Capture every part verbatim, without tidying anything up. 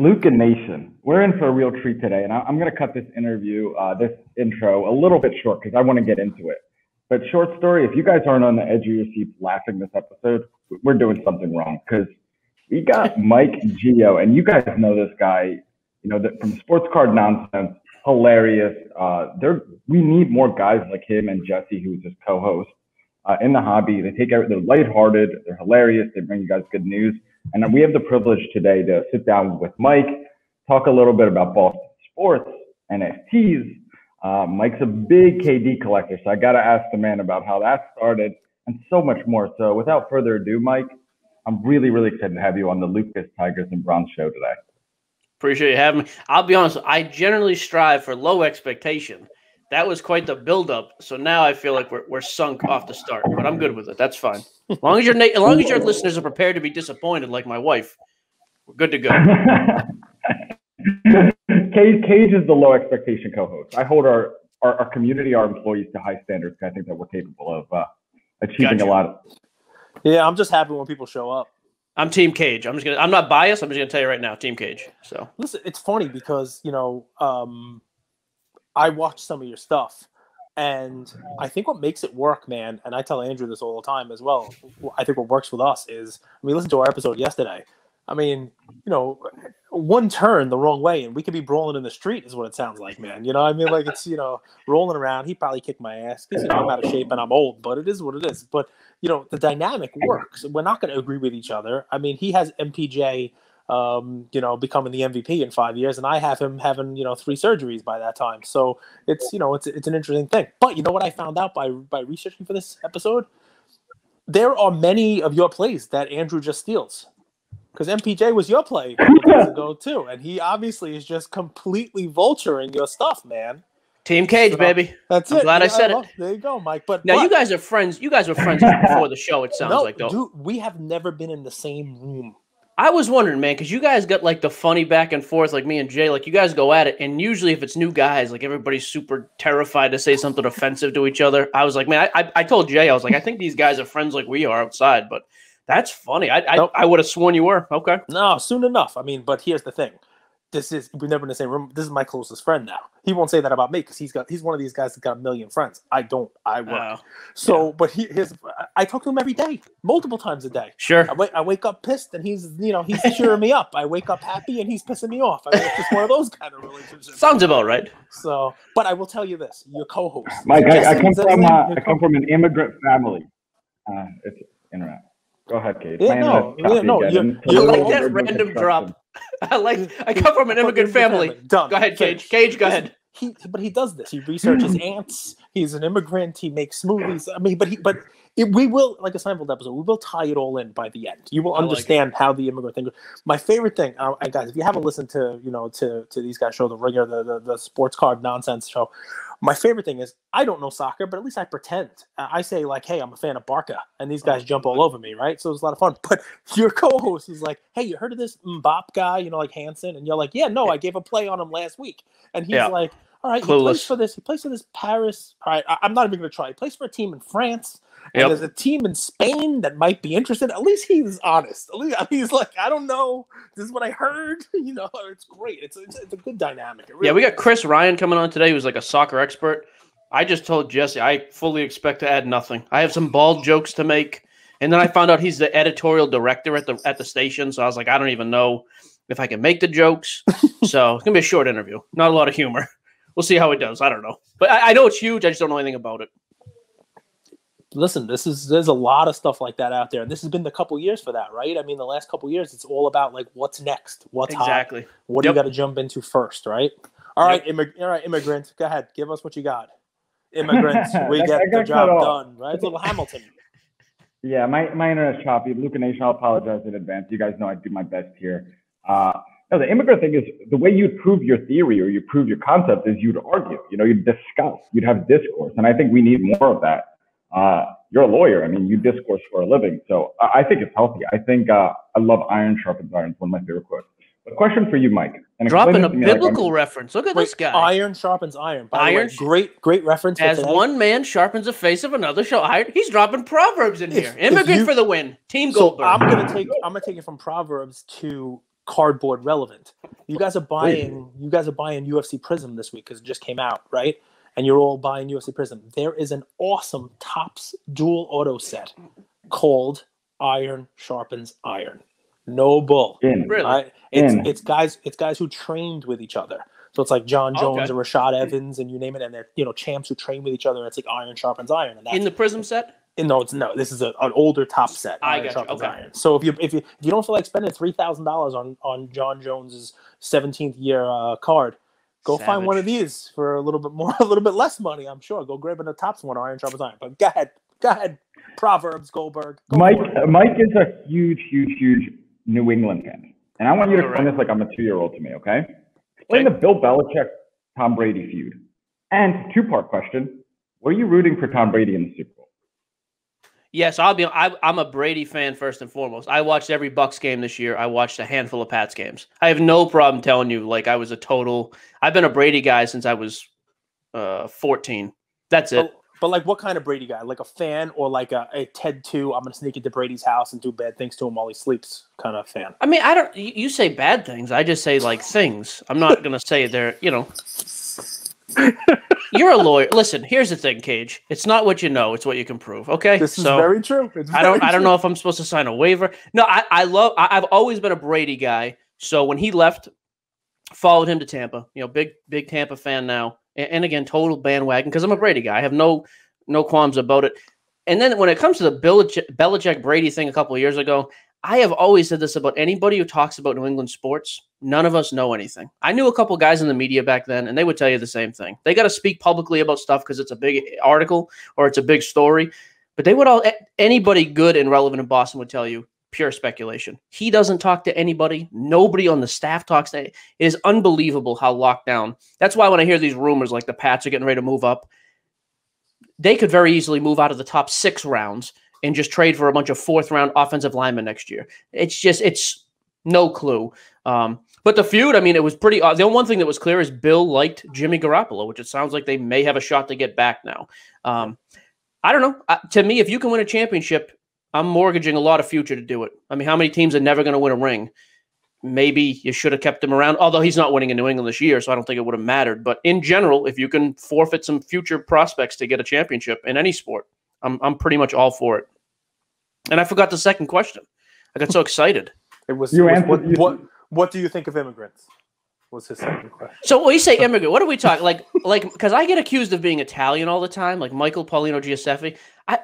Luka Nation, we're in for a real treat today, and I, I'm going to cut this interview, uh, this intro, a little bit short because I want to get into it. But short story, if you guys aren't on the edge of your seats laughing this episode, we're doing something wrong because we got Mike and Gio, and you guys know this guy, you know, that from Sports Card Nonsense, hilarious. Uh, they're, we need more guys like him and Jesse, who's his co-host, uh, in the hobby. They take out, they're lighthearted, they're hilarious, they bring you guys good news. And we have the privilege today to sit down with Mike, talk a little bit about Boston sports, N F Ts. Uh, Mike's a big K D collector, so I got to ask the man about how that started and so much more. So without further ado, Mike, I'm really, really excited to have you on the Lucas Tigers and Bronze show today. Appreciate you having me. I'll be honest, I generally strive for low expectation. That was quite the buildup, so now I feel like we're we're sunk off the start, but I'm good with it. That's fine. As long as your as long as your listeners are prepared to be disappointed, like my wife, we're good to go. Cage, Cage is the low expectation co-host. I hold our, our our community, our employees, to high standards. I think that we're capable of uh, achieving gotcha. a lot of. Yeah, I'm just happy when people show up. I'm Team Cage. I'm just gonna. I'm not biased. I'm just gonna tell you right now, Team Cage. So listen, it's funny because you know. Um, I watch some of your stuff, and I think what makes it work, man, and I tell Andrew this all the time as well, I think what works with us is, I mean, listen to our episode yesterday. I mean, you know, one turn the wrong way, and we could be brawling in the street is what it sounds like, man. You know I mean? Like, it's, you know, rolling around. He probably kicked my ass because, you know, I'm out of shape and I'm old, but it is what it is. But, you know, the dynamic works. We're not going to agree with each other. I mean, he has M P J, Um, you know, becoming the M V P in five years, and I have him having, you know, three surgeries by that time. So it's, you know, it's it's an interesting thing. But you know what I found out by by researching for this episode? There are many of your plays that Andrew just steals. Because M P J was your play a couple days ago too, and he obviously is just completely vulturing your stuff, man. Team Cage, so, baby. That's I'm it. Glad yeah, I said I love, it. There you go, Mike. But now but, you guys are friends. You guys were friends before the show. It sounds no, like though. Dude, we have never been in the same room. I was wondering, man, because you guys got, like, the funny back and forth, like me and Jay. Like, you guys go at it, and usually if it's new guys, like, everybody's super terrified to say something offensive to each other. I was like, man, I, I told Jay, I was like, I think these guys are friends like we are outside, but that's funny. I, nope. I, I would have sworn you were. Okay. No, soon enough. I mean, but here's the thing. This is, we've never been in the same room. This is my closest friend now. He won't say that about me because he's got, he's one of these guys that's got a million friends. I don't, I work. Oh, so, yeah. But he, his, I talk to him every day, multiple times a day. Sure. I, w- I wake up pissed and he's, you know, he's cheering me up. I wake up happy and he's pissing me off. I mean, it's just one of those kind of relationships. Sounds about right. So, but I will tell you this, your co-host. Mike, I, I, come from, uh, I come from an immigrant family. Uh, it's internet. Go ahead, Kate. Yeah, no, yeah, no. You like that random drop. I like. I come from an immigrant family. Done. Go ahead, Cage. Cage, go ahead. He, but he does this. He researches ants. He's an immigrant. He makes smoothies. I mean, but he, but it, we will, like a Seinfeld episode, we will tie it all in by the end. You will understand like how the immigrant thing goes. My favorite thing, uh, guys, if you haven't listened to, you know, to to these guys' show, The Ringer, the, the the sports card nonsense show, my favorite thing is I don't know soccer, but at least I pretend. Uh, I say like, hey, I'm a fan of Barca, and these guys jump all over me, right? So it's a lot of fun. But your co-host is like, hey, you heard of this Mbappe guy, you know, like Hansen? And you're like, yeah, no, I gave a play on him last week. And he's yeah. like, all right, Clueless. he plays for this. He plays for this Paris. All right, I, I'm not even going to try. He plays for a team in France. Yep. And there's a team in Spain that might be interested. At least he's honest. At least he's like, I don't know. This is what I heard. You know, it's great. It's it's, it's a good dynamic. Really yeah, we got Chris Ryan coming on today, who's like a soccer expert. I just told Jesse I fully expect to add nothing. I have some bald jokes to make, and then I found out he's the editorial director at the at the station. So I was like, I don't even know if I can make the jokes. So it's gonna be a short interview. Not a lot of humor. We'll see how it does. I don't know. But I, I know it's huge. I just don't know anything about it. Listen, this is there's a lot of stuff like that out there. And this has been the couple years for that, right? I mean, the last couple years, it's all about, like, what's next? What's exactly. hot? What yep. do you got to jump into first, right? All yep. right, immig- all right, immigrants, go ahead. Give us what you got. Immigrants, we get the job done, right? It's a little Hamilton. Yeah, my, my internet's choppy. Luka Nation, I'll apologize in advance. You guys know I do my best here. Uh No, the immigrant thing is the way you'd prove your theory or you prove your concept is you'd argue, you know, you'd discuss, you'd have discourse. And I think we need more of that. Uh, you're a lawyer. I mean, you discourse for a living. So I, I think it's healthy. I think uh, I love Iron Sharpens Iron. It's one of my favorite quotes. But a question for you, Mike. And dropping a biblical like reference. Look at Wait, this guy. Iron Sharpens Iron. By iron. Way, great, great reference. As one man sharpens the face of another, show iron. He's dropping Proverbs in if, here. Immigrant you, for the win. Team Goldberg. So I'm going to take, I'm going to take it from Proverbs to cardboard relevant. You guys are buying. You guys are buying U F C Prism this week because it just came out, right? And you're all buying U F C Prism. There is an awesome Topps dual auto set called Iron Sharpens Iron. No bull. In. Really? I, it's In. it's guys. It's guys who trained with each other. So it's like John Jones okay. and Rashad Evans and you name it, and they're, you know, champs who train with each other. And it's like Iron Sharpens Iron. And that's, in the Prism set? No, it's no. This is a, an older Topps set. I got you. Okay. Iron. So if you if you if you don't feel like spending three thousand dollars on on John Jones's seventeenth year uh, card, go Savage. find one of these for a little bit more, a little bit less money. I'm sure. Go grab a Topps one, Iron Sharpens Iron. But go ahead, go ahead. Proverbs Goldberg. Goldberg. Mike uh, Mike is a huge, huge, huge New England fan, and I want you to explain right. this like I'm a two year old to me. Okay. Explain the Bill Belichick, Tom Brady feud. And two-part question: were you rooting for Tom Brady in the Super Bowl? Yes, I'll be. I, I'm a Brady fan first and foremost. I watched every Bucks game this year. I watched a handful of Pats games. I have no problem telling you, like I was a total. I've been a Brady guy since I was uh, fourteen. That's it. But, but like, what kind of Brady guy? Like a fan or like a, a Ted Two? I'm gonna sneak into Brady's house and do bad things to him while he sleeps. Kind of fan. I mean, I don't. You say bad things. I just say like things. I'm not gonna say they're. You know. You're a lawyer. Listen, here's the thing, Cage. It's not what you know; it's what you can prove. Okay, this is so very true. It's I don't. Very I don't true. know if I'm supposed to sign a waiver. No, I. I love. I, I've always been a Brady guy. So when he left, followed him to Tampa. You know, big, big Tampa fan now. And, and again, total bandwagon because I'm a Brady guy. I have no, no qualms about it. And then when it comes to the Belichick, Belichick Brady thing a couple of years ago, I have always said this about anybody who talks about New England sports. None of us know anything. I knew a couple guys in the media back then, and they would tell you the same thing. They got to speak publicly about stuff because it's a big article or it's a big story. But they would all anybody good and relevant in Boston would tell you pure speculation. He doesn't talk to anybody. Nobody on the staff talks to anybody. It is unbelievable how locked down. That's why when I hear these rumors like the Pats are getting ready to move up, they could very easily move out of the top six rounds and just trade for a bunch of fourth-round offensive linemen next year. It's just, it's no clue. Um, but the feud, I mean, it was pretty odd. The only one thing that was clear is Bill liked Jimmy Garoppolo, which it sounds like they may have a shot to get back now. Um, I don't know. Uh, to me, if you can win a championship, I'm mortgaging a lot of future to do it. I mean, how many teams are never going to win a ring? Maybe you should have kept him around, although he's not winning in New England this year, so I don't think it would have mattered. But in general, if you can forfeit some future prospects to get a championship in any sport, I'm I'm pretty much all for it. And I forgot the second question. I got so excited. It was, you it was answered, what, you, what what do you think of immigrants? Was his second question. So when you say immigrant, what are we talking like like because I get accused of being Italian all the time, like Michael Paulino Giuseppe. I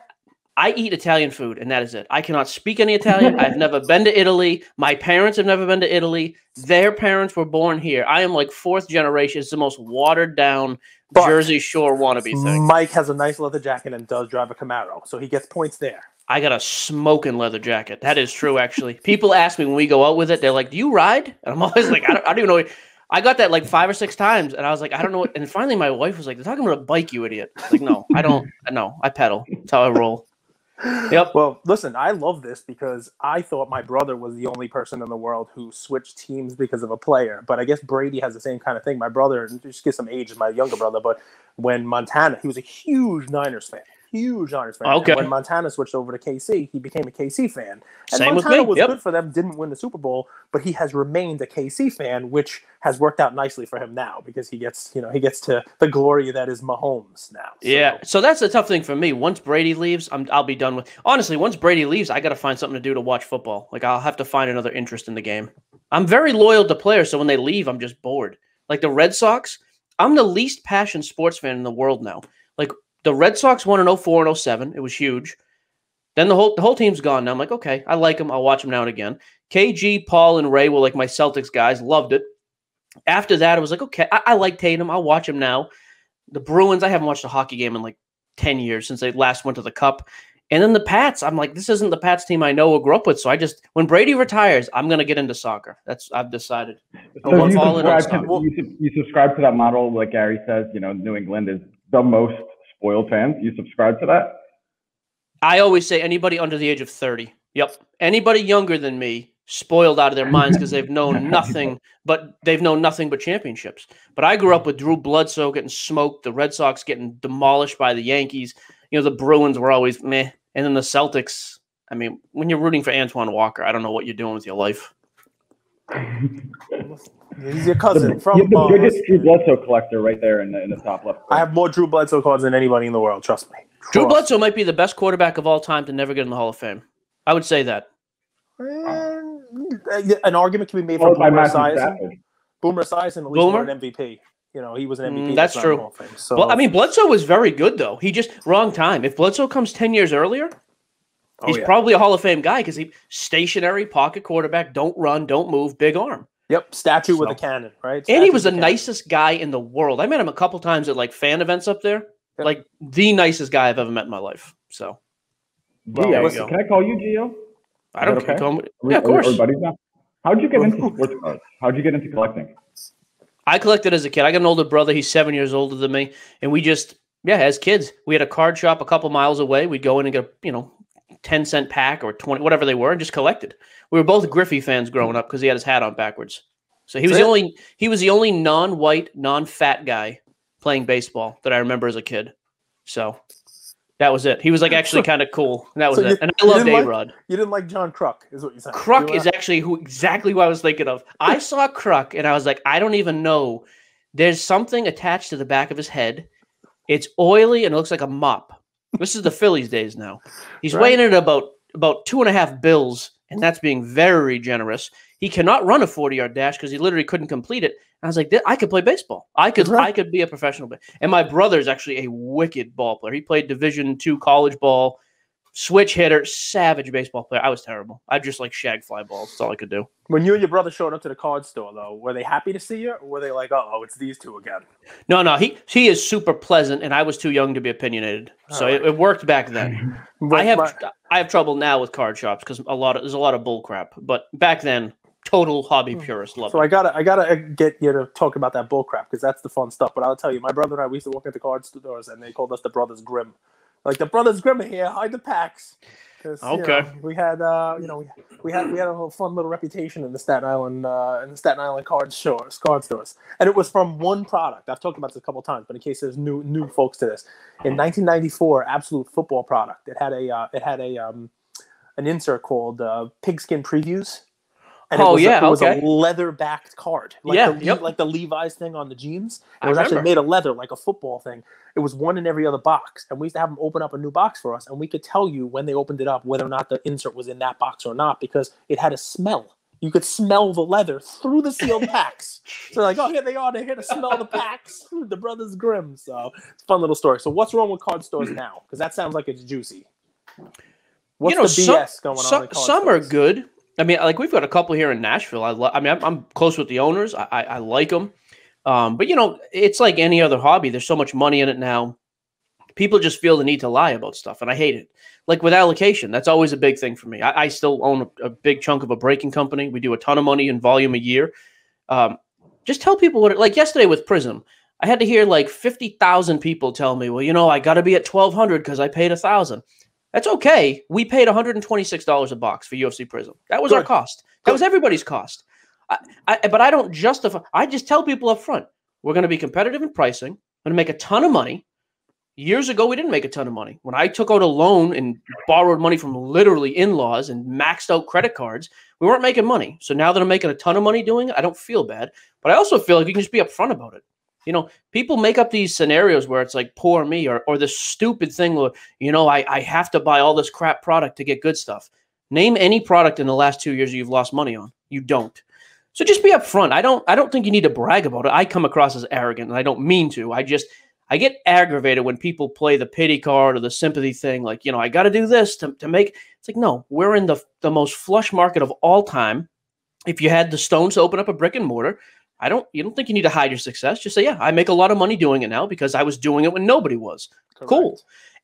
I eat Italian food and that is it. I cannot speak any Italian. I've never been to Italy. My parents have never been to Italy. Their parents were born here. I am like fourth generation. It's the most watered down But Jersey Shore wannabe thing. Mike has a nice leather jacket and does drive a Camaro, so he gets points there. I got a smoking leather jacket. That is true, actually. People ask me when we go out with it, they're like, do you ride? And I'm always like, I don't, I don't even know. I got that like five or six times, and I was like, I don't know. What. And finally, my wife was like, they're talking about a bike, you idiot. I was like, no, I don't. No, I pedal. That's how I roll. Yep. Well, listen, I love this because I thought my brother was the only person in the world who switched teams because of a player. But I guess Brady has the same kind of thing. My brother, just get some age, my younger brother, but when Montana, he was a huge Niners fan. Huge Niners fan. Okay. And when Montana switched over to K C, he became a K C fan. And same Montana with me. was yep. good for them, didn't win the Super Bowl, but he has remained a K C fan, which has worked out nicely for him now because he gets, you know, he gets to the glory that is Mahomes now. So. Yeah, so that's the tough thing for me. Once Brady leaves, I'm, I'll be done with. Honestly, once Brady leaves, I got to find something to do to watch football. Like I'll have to find another interest in the game. I'm very loyal to players, so when they leave, I'm just bored. Like the Red Sox, I'm the least passionate sports fan in the world now. Like. The Red Sox won in oh four and oh seven. It was huge. Then the whole the whole team's gone. Now I'm like, okay, I like them. I'll watch them now and again. K G, Paul, and Ray were like my Celtics guys. Loved it. After that, I was like, okay, I, I like Tatum. I'll watch him now. The Bruins, I haven't watched a hockey game in like ten years since they last went to the Cup. And then the Pats, I'm like, this isn't the Pats team I know or grew up with. So I just, when Brady retires, I'm going to get into soccer. That's I've decided. So you, subscribe to, you, you subscribe to that model, like Gary says, you know, New England is the most spoiled fans. You subscribe to that? I always say anybody under the age of thirty. Yep. Anybody younger than me spoiled out of their minds because they've known nothing but they've known nothing but championships. But I grew up with Drew Bledsoe getting smoked, the Red Sox getting demolished by the Yankees. You know, the Bruins were always meh. And then the Celtics, I mean, when you're rooting for Antoine Walker, I don't know what you're doing with your life. He's your cousin. From You're the biggest Drew Bledsoe collector right there in the, in the top left. I have more Drew Bledsoe cards than anybody in the world. Trust me. Trust. Drew Bledsoe might be the best quarterback of all time to never get in the Hall of Fame. I would say that. Um, An argument can be made for Boomer Esiason. Boomer Esiason at least Boomer? won an M V P. You know, he was an M V P. Mm, that's true. Hall of Fame, so. Well, I mean, Bledsoe was very good, though. He just – wrong time. If Bledsoe comes ten years earlier – Oh, he's yeah. probably a Hall of Fame guy because he's stationary, pocket quarterback, don't run, don't move, big arm. Yep, statue so. with a cannon, right? Statue and he was the nicest guy in the world. I met him a couple times at like fan events up there. Yep. Like the nicest guy I've ever met in my life. So, well, yeah, listen, can I call you Gio? I don't care. Okay? Yeah, of course. How'd you get into sports cards? How'd you get into collecting? I collected as a kid. I got an older brother. He's seven years older than me. And we just, yeah, as kids, we had a card shop a couple miles away. We'd go in and get, you know, ten cent pack or twenty, whatever they were, and just collected. We were both Griffey fans growing up because he had his hat on backwards. So he was the only he was the only non-white, non-fat guy playing baseball that I remember as a kid. So that was it. He was like actually kind of cool, and that was so it. You, and I loved A-Rod. Like, you didn't like John Kruk, is what you said. Kruk you is actually who exactly what I was thinking of. I saw Kruk, and I was like, I don't even know. There's something attached to the back of his head. It's oily, and it looks like a mop. This is the Phillies days now. He's right. weighing in at about, about two and a half bills, and that's being very generous. He cannot run a forty-yard dash because he literally couldn't complete it. And I was like, I could play baseball. I could right. I could be a professional. And my brother's actually a wicked ball player. He played Division two college ball, switch hitter, savage baseball player. I was terrible. I just like shag fly balls. That's all I could do. When you and your brother showed up to the card store, though, were they happy to see you? Or were they like, uh-oh, it's these two again? No, no. He he is super pleasant, and I was too young to be opinionated. All so right. it, it worked back then. I have my... I have trouble now with card shops because a lot of, there's a lot of bull crap. But back then, total hobby purist. Love so it. I gotta I gotta get you to talk about that bull crap because that's the fun stuff. But I'll tell you, my brother and I, we used to walk at the card stores, and they called us the Brothers Grimm. Like the Brothers Grimm here, hide the packs. Okay. You know, we had, uh, you know, we, we had we had a whole fun little reputation in the Staten Island, uh, in the Staten Island card stores, card stores, and it was from one product. I've talked about this a couple of times, but in case there's new new folks to this, in nineteen ninety-four, Absolute Football product. It had a uh, it had a um, an insert called uh, Pigskin Previews. And oh, it was yeah. A, it was okay. a leather backed card. Like yeah. The, yep. Like the Levi's thing on the jeans. It was I actually remember. made of leather, like a football thing. It was one in every other box. And we used to have them open up a new box for us. And we could tell you when they opened it up whether or not the insert was in that box or not because it had a smell. You could smell the leather through the sealed packs. So, like, oh, here they are. They're here to smell the packs. The Brothers Grimm. So, it's a fun little story. So, what's wrong with card stores now? Because that sounds like it's juicy. What's you know, the B S some, going on? Some, in card some stores? are good. I mean, like we've got a couple here in Nashville. I, I mean, I'm, I'm close with the owners. I, I, I like them, um, but you know, it's like any other hobby. There's so much money in it now. People just feel the need to lie about stuff, and I hate it. Like with allocation, that's always a big thing for me. I, I still own a, a big chunk of a breaking company. We do a ton of money in volume a year. Um, just tell people what. It, like yesterday with Prism, I had to hear like fifty thousand people tell me, "Well, you know, I got to be at twelve hundred because I paid a thousand." That's okay. We paid one hundred twenty-six dollars a box for U F C Prism. That was Good. our cost. That Good. was everybody's cost. I, I, but I don't justify. I just tell people up front, we're going to be competitive in pricing. We're going to make a ton of money. Years ago, we didn't make a ton of money. When I took out a loan and borrowed money from literally in-laws and maxed out credit cards, we weren't making money. So now that I'm making a ton of money doing it, I don't feel bad. But I also feel like you can just be upfront about it. You know, people make up these scenarios where it's like, poor me, or or this stupid thing where, you know, I, I have to buy all this crap product to get good stuff. Name any product in the last two years you've lost money on. You don't. So just be upfront. I don't I don't think you need to brag about it. I come across as arrogant, and I don't mean to. I just, I get aggravated when people play the pity card or the sympathy thing. Like, you know, I got to do this to, to make. It's like, no, we're in the, the most flush market of all time. If you had the stones to open up a brick and mortar, I don't, you don't think you need to hide your success. Just say, yeah, I make a lot of money doing it now because I was doing it when nobody was. Correct. Cool.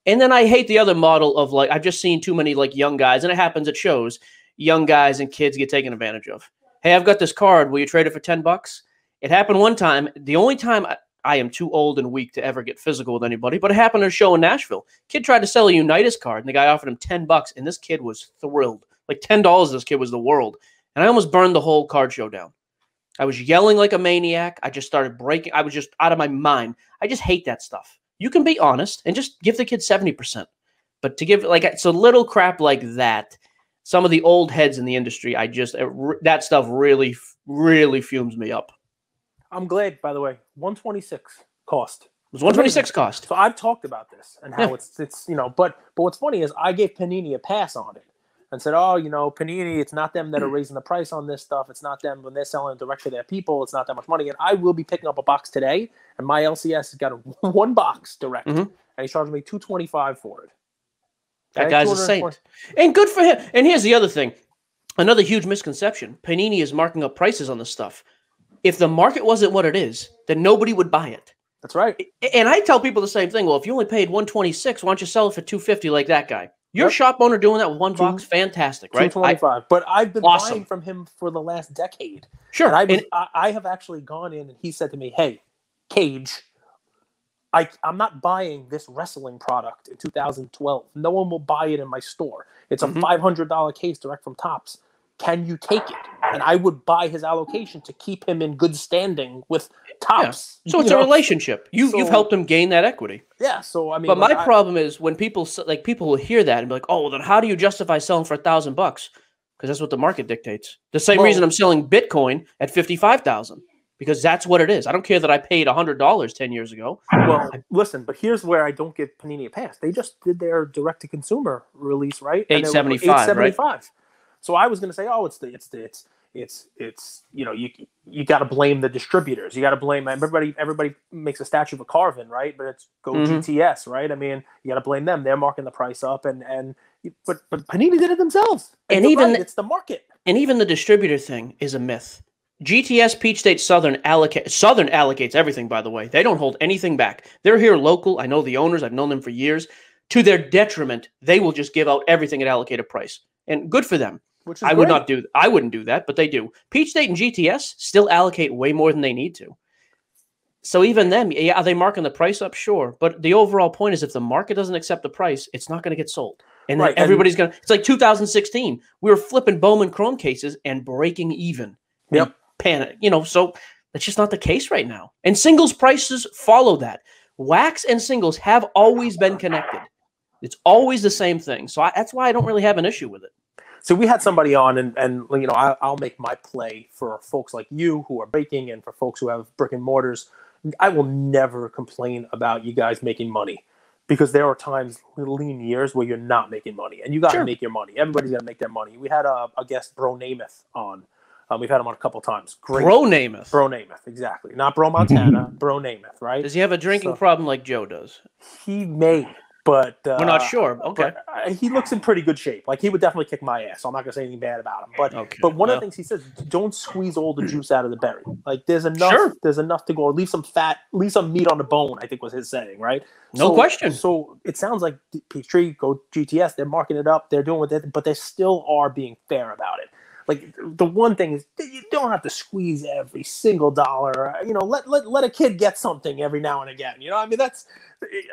And then I hate the other model of like, I've just seen too many like young guys, and it happens at shows, young guys and kids get taken advantage of. Hey, I've got this card. Will you trade it for ten bucks? It happened one time. The only time I, I am too old and weak to ever get physical with anybody, but it happened at a show in Nashville. Kid tried to sell a Unitas card and the guy offered him ten bucks, and this kid was thrilled. Like ten dollars, this kid was the world. And I almost burned the whole card show down. I was yelling like a maniac. I just started breaking. I was just out of my mind. I just hate that stuff. You can be honest and just give the kid seventy percent. But to give like so little crap like that, some of the old heads in the industry, I just it, that stuff really, really fumes me up. I'm glad, by the way, one twenty-six cost. It was one twenty-six cost. So I've talked about this and how yeah. it's it's you know, but but what's funny is I gave Panini a pass on it and said, oh, you know, Panini, it's not them that are raising the price on this stuff. It's not them when they're selling it direct to their people. It's not that much money. And I will be picking up a box today, and my L C S has got a, one box direct, mm-hmm. and he charged me two twenty-five for it. That guy's a saint. And good for him. And here's the other thing. Another huge misconception. Panini is marking up prices on this stuff. If the market wasn't what it is, then nobody would buy it. That's right. And I tell people the same thing. Well, if you only paid one twenty-six, why don't you sell it for two fifty like that guy? Your yep. shop owner doing that with one box, fantastic, right? two twenty-five. I, but I've been awesome. buying from him for the last decade. Sure. And I, was, and, I, I have actually gone in and he said to me, hey, Cage, I, I'm not buying this wrestling product in two thousand twelve. No one will buy it in my store. It's a mm-hmm. five hundred dollar case direct from Topps. Can you take it? And I would buy his allocation to keep him in good standing with Topps. Yeah. So it's you a know? relationship. You, so, you've helped him gain that equity. Yeah. So I mean, but like, my I, problem is when people like people will hear that and be like, "Oh, well, then how do you justify selling for a thousand bucks?" Because that's what the market dictates. The same well, reason I'm selling Bitcoin at fifty-five thousand because that's what it is. I don't care that I paid a hundred dollars ten years ago. Well, I, listen, but here's where I don't give Panini a pass. They just did their direct to consumer release, right? Eight seventy-five. Eight seventy-five. Right? So I was going to say, oh, it's the, it's the, it's, it's, it's, you know, you, you got to blame the distributors. You got to blame everybody. Everybody makes a statue of a carving, right? But it's go mm-hmm. G T S, right? I mean, you got to blame them. They're marking the price up, and and but but Panini did it themselves. And, and even right, it's the market. And even the distributor thing is a myth. G T S, Peach State, Southern allocate Southern allocates everything. By the way, they don't hold anything back. They're here local. I know the owners. I've known them for years. To their detriment, they will just give out everything at allocated price, and good for them. Which is I great. would not do. I wouldn't do that, but they do. Peach State and G T S still allocate way more than they need to. So even them, yeah, are they marking the price up? Sure, but the overall point is, if the market doesn't accept the price, it's not going to get sold, and right. then everybody's going to. It's like two thousand sixteen. We were flipping Bowman Chrome cases and breaking even. Yep, panic. You know, so that's just not the case right now. And singles prices follow that. Wax and singles have always been connected. It's always the same thing. So I, that's why I don't really have an issue with it. So we had somebody on, and, and you know, I, I'll make my play for folks like you who are baking and for folks who have brick and mortars. I will never complain about you guys making money because there are times, lean years, where you're not making money, and you got to sure. make your money. Everybody's got to make their money. We had a, a guest, Bro Namath, on. Um, we've had him on a couple times. Great. Bro Namath. Bro Namath, exactly. Not Bro Montana, Bro Namath, right? Does he have a drinking so, problem like Joe does? He may. But uh, we're not sure. Okay, but, uh, he looks in pretty good shape. Like he would definitely kick my ass. So I'm not gonna say anything bad about him. But okay. but one well. of the things he says, don't squeeze all the juice out of the berry. Like there's enough. Sure. There's enough to go. Leave some fat. Leave some meat on the bone. I think was his saying, right? No so, question. So it sounds like Peachtree, go G T S. They're marking it up. They're doing what they, but they still are being fair about it. Like the one thing is, you don't have to squeeze every single dollar. You know, let let let a kid get something every now and again. You know, I mean that's. It,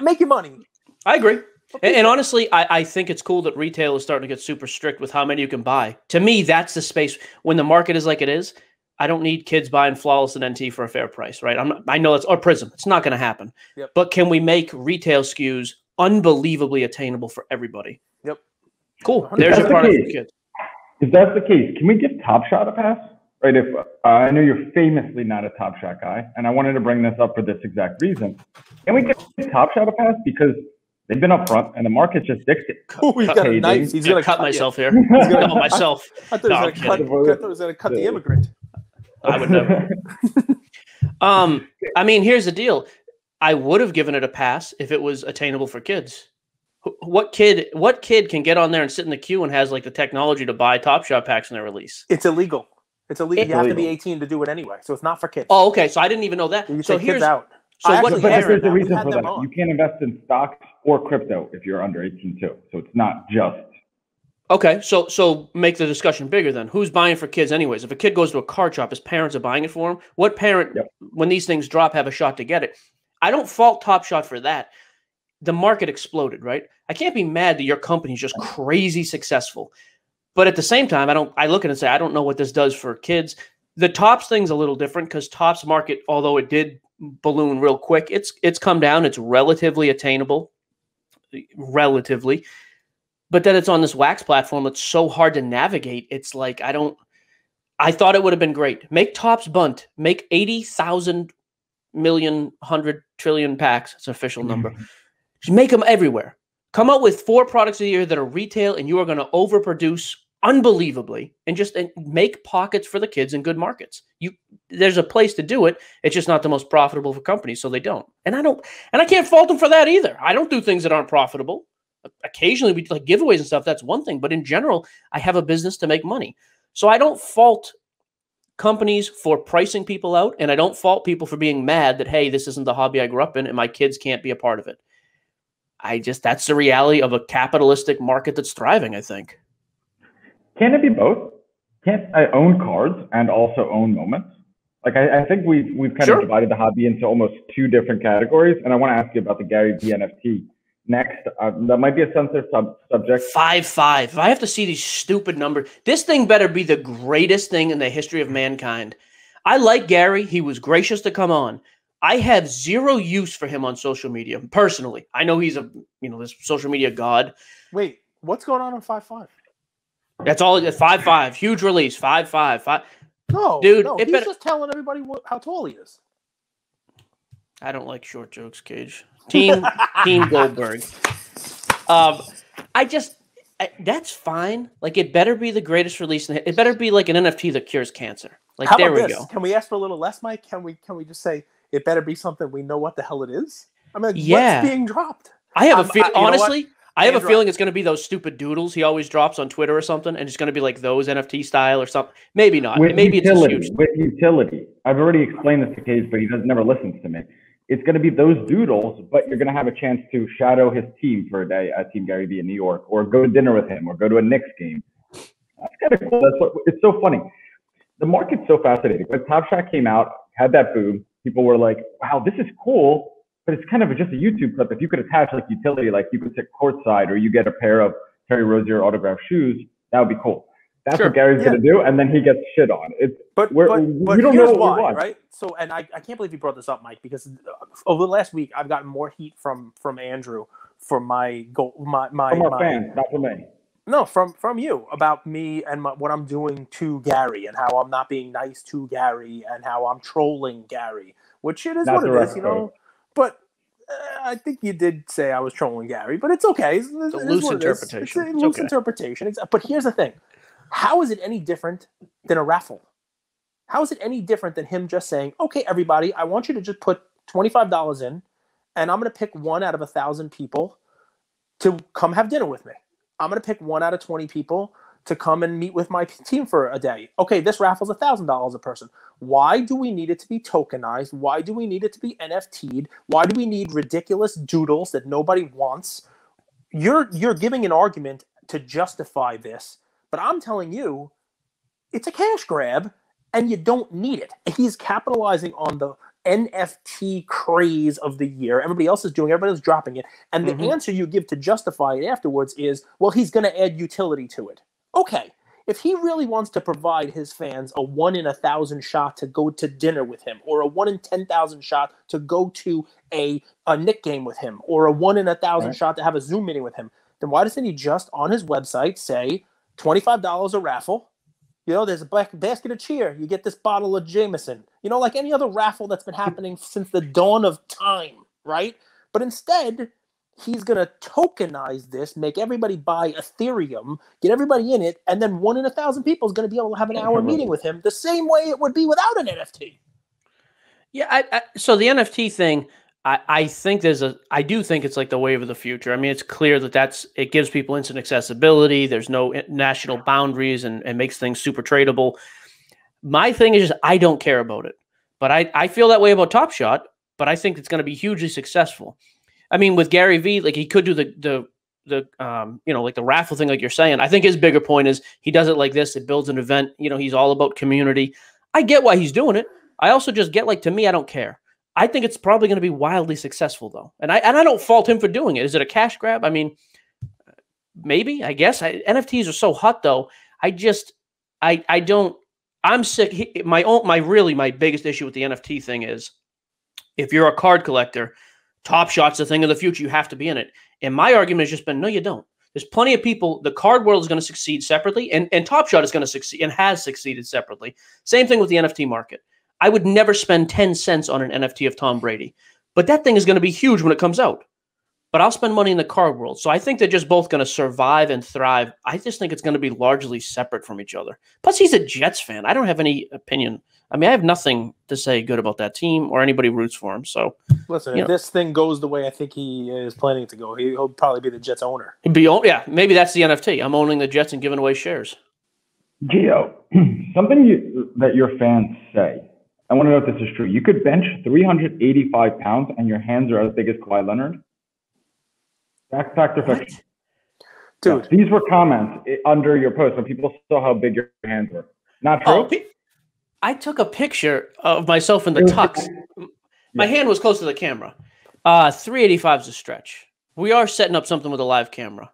Make your money. I agree. And, and honestly, I, I think it's cool that retail is starting to get super strict with how many you can buy. To me, that's the space. When the market is like it is, I don't need kids buying Flawless and N T for a fair price, right? I'm not, I know that's – or Prism. It's not going to happen. Yep. But can we make retail S K Us unbelievably attainable for everybody? Yep. Cool. There's your product for kids. If that's the case, can we give Top Shot a pass? Right, if uh, I know you're famously not a Top Shot guy, and I wanted to bring this up for this exact reason. Can we get Top Shot a pass? Because they've been up front, and the market's just dictated. Oh, he's got a knife. He's going to cut, cut myself you. here. He's going to cut myself. I thought no, he was going to cut the immigrant. I would never. um, I mean, here's the deal. I would have given it a pass if it was attainable for kids. What kid? What kid can get on there and sit in the queue and has like the technology to buy Top Shot packs in their release? It's illegal. It's illegal. It's you have illegal. to be eighteen to do it anyway, so it's not for kids. Oh, okay. So I didn't even know that. You so here's kids out. So what? There's a reason for that. On. You can't invest in stocks or crypto if you're under eighteen too. So it's not just. Okay, so so make the discussion bigger then. Who's buying for kids anyways? If a kid goes to a card shop, his parents are buying it for him. What parent, yep. when these things drop, have a shot to get it? I don't fault Top Shot for that. The market exploded, right? I can't be mad that your company's just crazy successful. But at the same time, I don't. I look at it and say, I don't know what this does for kids. The Topps thing's a little different because Topps market, although it did balloon real quick, it's it's come down. It's relatively attainable, relatively. But then it's on this wax platform. It's so hard to navigate. It's like, I don't, I thought it would have been great. Make Topps bunt, make eighty thousand million, one hundred trillion packs. It's an official number. Mm-hmm. Just make them everywhere. Come up with four products a year that are retail, and you are going to overproduce unbelievably, and just and make pockets for the kids in good markets. You, there's a place to do it. It's just not the most profitable for companies, so they don't. And I don't, and I can't fault them for that either. I don't do things that aren't profitable. Occasionally, we do like giveaways and stuff. That's one thing. But in general, I have a business to make money, so I don't fault companies for pricing people out, and I don't fault people for being mad that, hey, this isn't the hobby I grew up in, and my kids can't be a part of it. I just, that's the reality of a capitalistic market that's thriving, I think. Can it be both? Can't I own cards and also own moments? Like, I, I think we've, we've kind sure. of divided the hobby into almost two different categories. And I want to ask you about the Gary Vee N F T next. Uh, that might be a sensitive sub subject. Five, five. If I have to see these stupid numbers, this thing better be the greatest thing in the history of mankind. I like Gary. He was gracious to come on. I have zero use for him on social media, personally. I know he's a, you know, this social media god. Wait, what's going on in five, five? That's all. Five five, huge release. Five five five. No, dude, no, he's better... just telling everybody what, how tall he is. I don't like short jokes, Cage. Team Team Goldberg. Um, I just I, that's fine. Like, it better be the greatest release. In, it better be like an N F T that cures cancer. Like, how there we this? go. Can we ask for a little less, Mike? Can we Can we just say it better be something we know what the hell it is? I mean, yeah. What's being dropped? I have I'm, a feeling. Honestly. I have Andrew. a feeling it's going to be those stupid doodles he always drops on Twitter or something, and it's going to be like those N F T style or something. Maybe not. With Maybe utility, it's a huge with utility. I've already explained this to Cage, but he doesn't never listens to me. It's going to be those doodles, but you're going to have a chance to shadow his team for a day at Team Gary Vee in New York, or go to dinner with him, or go to a Knicks game. That's kind of cool. That's what, it's so funny. The market's so fascinating. When Top Shot came out, had that boom, people were like, "Wow, this is cool." But it's kind of just a YouTube clip. If you could attach like utility, like you could sit courtside, or you get a pair of Terry Rozier autograph shoes, that would be cool. That's sure. what Gary's yeah. going to do, and then he gets shit on. It's, but we're, but, we but don't know what why, we want. Right? So, and I, I can't believe you brought this up, Mike, because over the last week, I've gotten more heat from from Andrew for my goal, my my from our my, fans, not from me. No, from from you about me and my, what I'm doing to Gary, and how I'm not being nice to Gary, and how I'm trolling Gary, which it is not what it is, you know. But uh, I think you did say I was trolling Gary, but it's okay. It's, it's, it's a loose interpretation. It it's a it's loose okay. interpretation. It's, but here's the thing. How is it any different than a raffle? How is it any different than him just saying, okay, everybody, I want you to just put twenty-five dollars in, and I'm going to pick one out of one thousand people to come have dinner with me. I'm going to pick one out of twenty people to come and meet with my team for a day. Okay, this raffle's one thousand dollars a person. Why do we need it to be tokenized? Why do we need it to be N F T'd? Why do we need ridiculous doodles that nobody wants? You're, you're giving an argument to justify this, but I'm telling you, it's a cash grab, and you don't need it. He's capitalizing on the N F T craze of the year. Everybody else is doing, everybody else is dropping it, and the mm-hmm. answer you give to justify it afterwards is, well, he's going to add utility to it. Okay, if he really wants to provide his fans a one in a thousand shot to go to dinner with him, or a one in ten thousand shot to go to a a Knick game with him, or a one in a thousand right. shot to have a Zoom meeting with him, then why doesn't he just on his website say twenty-five dollars a raffle? You know, there's a basket of cheer. You get this bottle of Jameson. You know, like any other raffle that's been happening since the dawn of time, right? But instead, he's going to tokenize this, make everybody buy Ethereum, get everybody in it, and then one in a thousand people is going to be able to have an hour meeting with him the same way it would be without an N F T. Yeah, I, I, so the N F T thing, I, I think there's a – I do think it's like the wave of the future. I mean, it's clear that that's – it gives people instant accessibility. There's no national boundaries, and, and makes things super tradable. My thing is just I don't care about it. But I, I feel that way about Top Shot, but I think it's going to be hugely successful. I mean, with Gary Vee, like he could do the the the um you know, like the raffle thing, like you're saying. I think his bigger point is he does it like this. It builds an event. You know, he's all about community. I get why he's doing it. I also just get like, to me, I don't care. I think it's probably going to be wildly successful though, and I and I don't fault him for doing it. Is it a cash grab? I mean, maybe. I guess I, N F Ts are so hot though. I just I I don't. I'm sick. He, my own my really my biggest issue with the N F T thing is if you're a card collector, Top Shot's the thing of the future. You have to be in it. And my argument has just been, no, you don't. There's plenty of people. The card world is going to succeed separately, and, and Top Shot is going to succeed and has succeeded separately. Same thing with the N F T market. I would never spend ten cents on an N F T of Tom Brady, but that thing is going to be huge when it comes out. But I'll spend money in the card world. So I think they're just both going to survive and thrive. I just think it's going to be largely separate from each other. Plus, he's a Jets fan. I don't have any opinion. I mean, I have nothing to say good about that team or anybody roots for him. So, listen, if know. this thing goes the way I think he is planning it to go, he'll probably be the Jets owner. He'd be own, yeah, maybe that's the N F T. I'm owning the Jets and giving away shares. Gio, something you, that your fans say, I want to know if this is true. You could bench three hundred eighty-five pounds and your hands are as big as Kawhi Leonard. Fact, fact or fiction? Dude. Yeah, these were comments under your post when people saw how big your hands were. Not true? Oh, I took a picture of myself in the tux. My hand was close to the camera. Uh, three eighty-five is a stretch. We are setting up something with a live camera.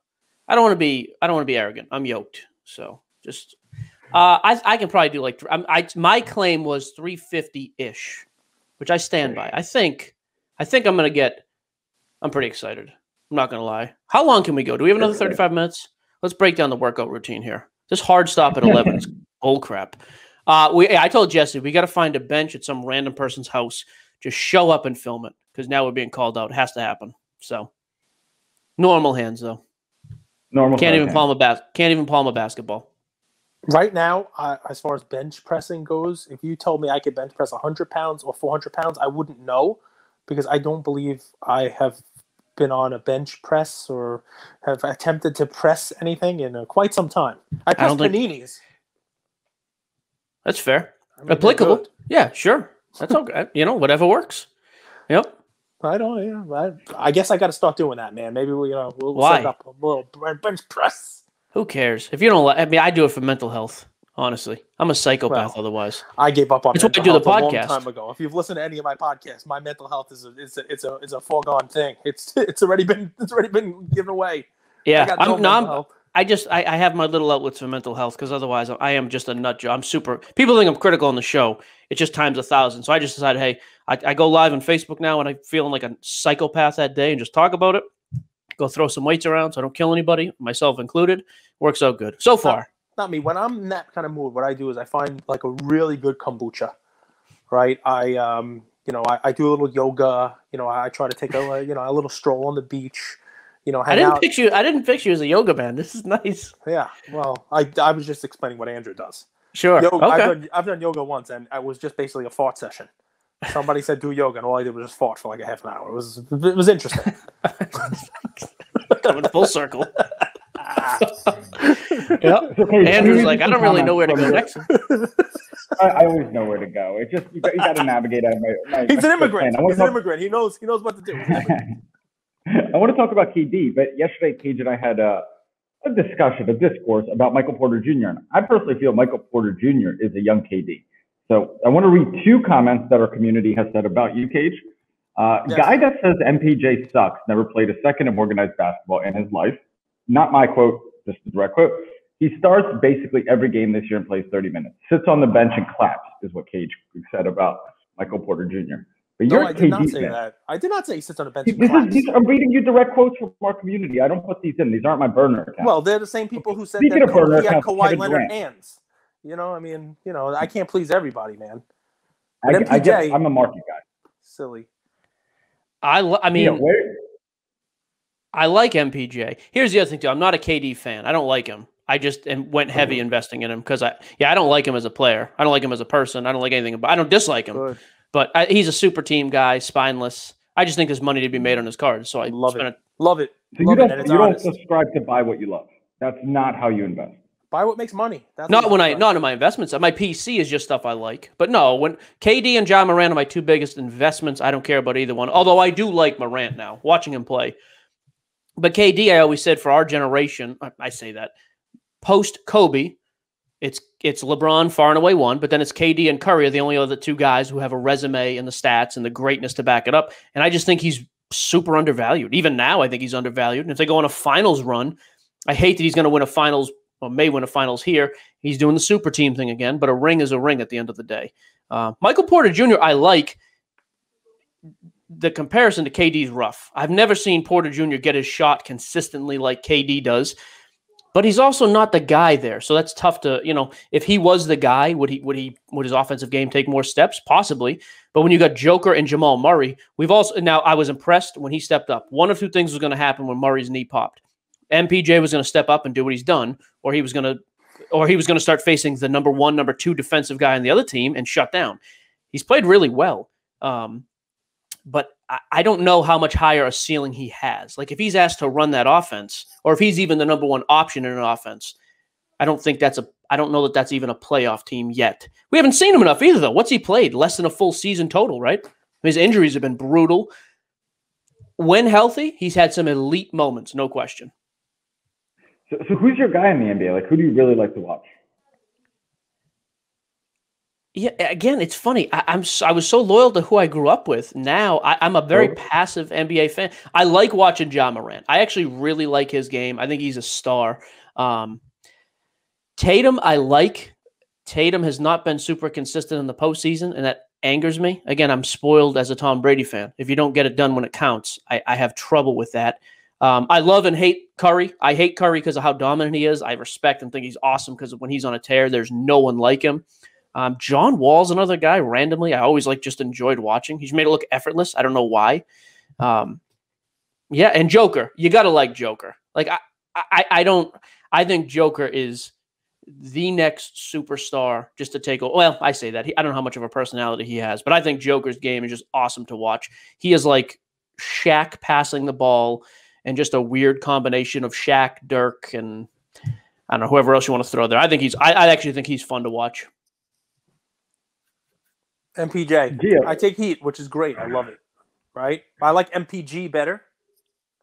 I don't want to be I don't want to be arrogant. I'm yoked. So just uh, I, I can probably do like I, I my claim was three fifty-ish, which I stand by. I think I think I'm going to get I'm pretty excited. I'm not going to lie. How long can we go? Do we have another thirty-five minutes? Let's break down the workout routine here. This hard stop at eleven is bull crap. Uh, we, I told Jesse, we got to find a bench at some random person's house. Just show up and film it because now we're being called out. It has to happen. So normal hands, though. Normal. Can't even palm a bas- Can't even palm a basketball. Right now, uh, as far as bench pressing goes, if you told me I could bench press one hundred pounds or four hundred pounds, I wouldn't know because I don't believe I have been on a bench press or have attempted to press anything in uh, quite some time. I press I Paninis. Think... That's fair. I mean, applicable. Yeah, sure. That's okay. You know, whatever works. Yep. I don't. Yeah. I, I guess I got to start doing that, man. Maybe we, you know, we'll Why? set up a little bench press. Who cares? If you don't, I mean, I do it for mental health. Honestly, I'm a psychopath. Well, otherwise, I gave up on it's mental health do the podcast. a long time ago. If you've listened to any of my podcasts, my mental health is a, it's a, it's a, it's a foregone thing. It's it's already been it's already been given away. Yeah, I got no I'm not. I just I, I have my little outlets for mental health because otherwise I am just a nut job. I'm super. People think I'm critical on the show. It's just times a thousand. So I just decided, hey, I, I go live on Facebook now, and I'm feeling like a psychopath that day, and just talk about it. Go throw some weights around so I don't kill anybody, myself included. Works out good so far. Not, not me. When I'm in that kind of mood, what I do is I find like a really good kombucha, right? I um you know I, I do a little yoga. You know I try to take a you know a little stroll on the beach. You know, I didn't out. picture you. I didn't picture you as a yoga man. This is nice. Yeah. Well, I, I was just explaining what Andrew does. Sure. Yoga, okay. I've done, I've done yoga once, and I was just basically a fart session. Somebody said do yoga, and all I did was just fart for like a half an hour. It was it was interesting. Coming full circle. Yep. Okay, Andrew's like, I don't really know where to go next. I, I always know where to go. It just you got, you got to navigate out of my. my He's my an immigrant. He's an help. immigrant. He knows. He knows what to do. I want to talk about K D, but yesterday, Cage and I had a, a discussion, a discourse about Michael Porter Junior And I personally feel Michael Porter Junior is a young K D. So I want to read two comments that our community has said about you, Cage. Uh, yes. Guy that says M P J sucks, never played a second of organized basketball in his life. Not my quote, just a direct quote. He starts basically every game this year and plays thirty minutes. Sits on the bench and claps is what Cage said about Michael Porter Junior But no, I did K D not say fan. that. I did not say he sits on a bench. This is, these, I'm reading you direct quotes from our community. I don't put these in. These aren't my burner accounts. Well, they're the same people who said Speaking that Kawhi, he had Kawhi Leonard hands. You know, I mean, you know, I can't please everybody, man. But I, M P J, I guess I'm a market guy. Silly. I, I mean, you know, I like M P J. Here's the other thing, too. I'm not a K D fan. I don't like him. I just and went heavy mm-hmm. investing in him because, I yeah, I don't like him as a player. I don't like him as a person. I don't like anything about I don't dislike him. Good. But I, he's a super team guy, spineless. I just think there's money to be made on his cards. So I love it. A, love it. So love you don't, it you don't subscribe to buy what you love. That's not how you invest. Buy what makes money. That's not when I not in my investments. My P C is just stuff I like. But no, when K D and John Morant are my two biggest investments, I don't care about either one. Although I do like Morant now, watching him play. But K D, I always said for our generation, I, I say that post Kobe. It's it's LeBron far and away one, but then it's K D and Curry are the only other two guys who have a resume and the stats and the greatness to back it up. And I just think he's super undervalued. Even now, I think he's undervalued. And if they go on a finals run, I hate that he's going to win a finals or may win a finals here. He's doing the super team thing again, but a ring is a ring at the end of the day. Uh, Michael Porter Junior I like. the comparison to K D is rough. I've never seen Porter Junior get his shot consistently like K D does, but he's also not the guy there. So that's tough to, you know, if he was the guy, would he, would he, would his offensive game take more steps? Possibly. But when you got Joker and Jamal Murray, we've also, now I was impressed when he stepped up. One of two things was going to happen when Murray's knee popped. M P J was going to step up and do what he's done, or he was going to, or he was going to start facing the number one, number two defensive guy on the other team and shut down. He's played really well. Um, But I don't know how much higher a ceiling he has. Like if he's asked to run that offense, or if he's even the number one option in an offense, I don't think that's a, I don't know that that's even a playoff team yet. We haven't seen him enough either though. What's he played? Less than a full season total, right? His injuries have been brutal. When healthy, he's had some elite moments, no question. So, so who's your guy in the N B A? Like who do you really like to watch? Yeah, again, it's funny. I, I'm I was so loyal to who I grew up with. Now I, I'm a very passive N B A fan. I like watching John Morant. I actually really like his game. I think he's a star. Um, Tatum, I like. Tatum has not been super consistent in the postseason, and that angers me. Again, I'm spoiled as a Tom Brady fan. If you don't get it done when it counts, I, I have trouble with that. Um, I love and hate Curry. I hate Curry because of how dominant he is. I respect and think he's awesome because when he's on a tear, there's no one like him. Um, John Wall's another guy randomly. I always like just enjoyed watching. He's made it look effortless. I don't know why. Um, yeah. And Joker, you got to like Joker. Like I, I, I don't, I think Joker is the next superstar just to take over. Well, I say that he, I don't know how much of a personality he has, but I think Joker's game is just awesome to watch. He is like Shaq passing the ball and just a weird combination of Shaq, Dirk, and I don't know, whoever else you want to throw there. I think he's, I, I actually think he's fun to watch. M P J. Gio. I take heat, which is great. I love it. Right? I like M P G better.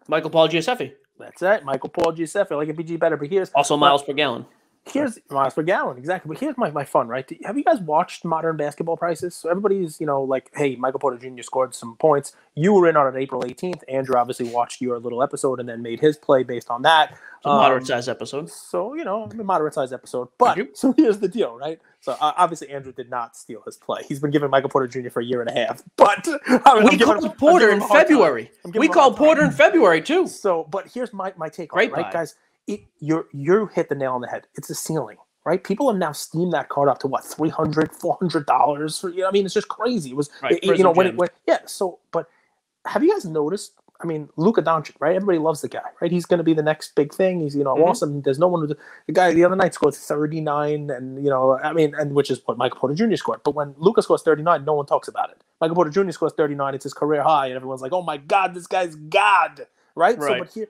Michael Paul Giuseppe. That's it. Michael Paul Giuseppe. I like M P G better. But here's also miles my, per gallon. Here's miles per gallon, exactly. But here's my, my fun, right? Have you guys watched Modern Basketball Prices? So everybody's, you know, like, hey, Michael Porter Junior scored some points. You were in on it April eighteenth. Andrew obviously watched your little episode and then made his play based on that. Um, moderate size episode. So, you know, moderate size episode. But so here's the deal, right? So uh, obviously Andrew did not steal his play. He's been giving Michael Porter Junior for a year and a half. But I mean, we called him, Porter in February. We called Porter in February too. So, but here's my my take on it, right, guys? It, you're you hit the nail on the head. It's a ceiling, right? People have now steamed that card up to what three hundred, four hundred dollars for, you know, I mean, it's just crazy. It was right, it, you know when it went, yeah. So, but have you guys noticed? I mean, Luka Doncic, right? Everybody loves the guy, right? He's going to be the next big thing. He's, you know, mm-hmm. awesome. There's no one. Who, the guy the other night scored thirty-nine, and you know, I mean, and which is what Michael Porter Junior scored. But when Luka scores thirty-nine, no one talks about it. Michael Porter Junior scores thirty-nine; it's his career high, and everyone's like, "Oh my God, this guy's God!" Right? Right. So, but here,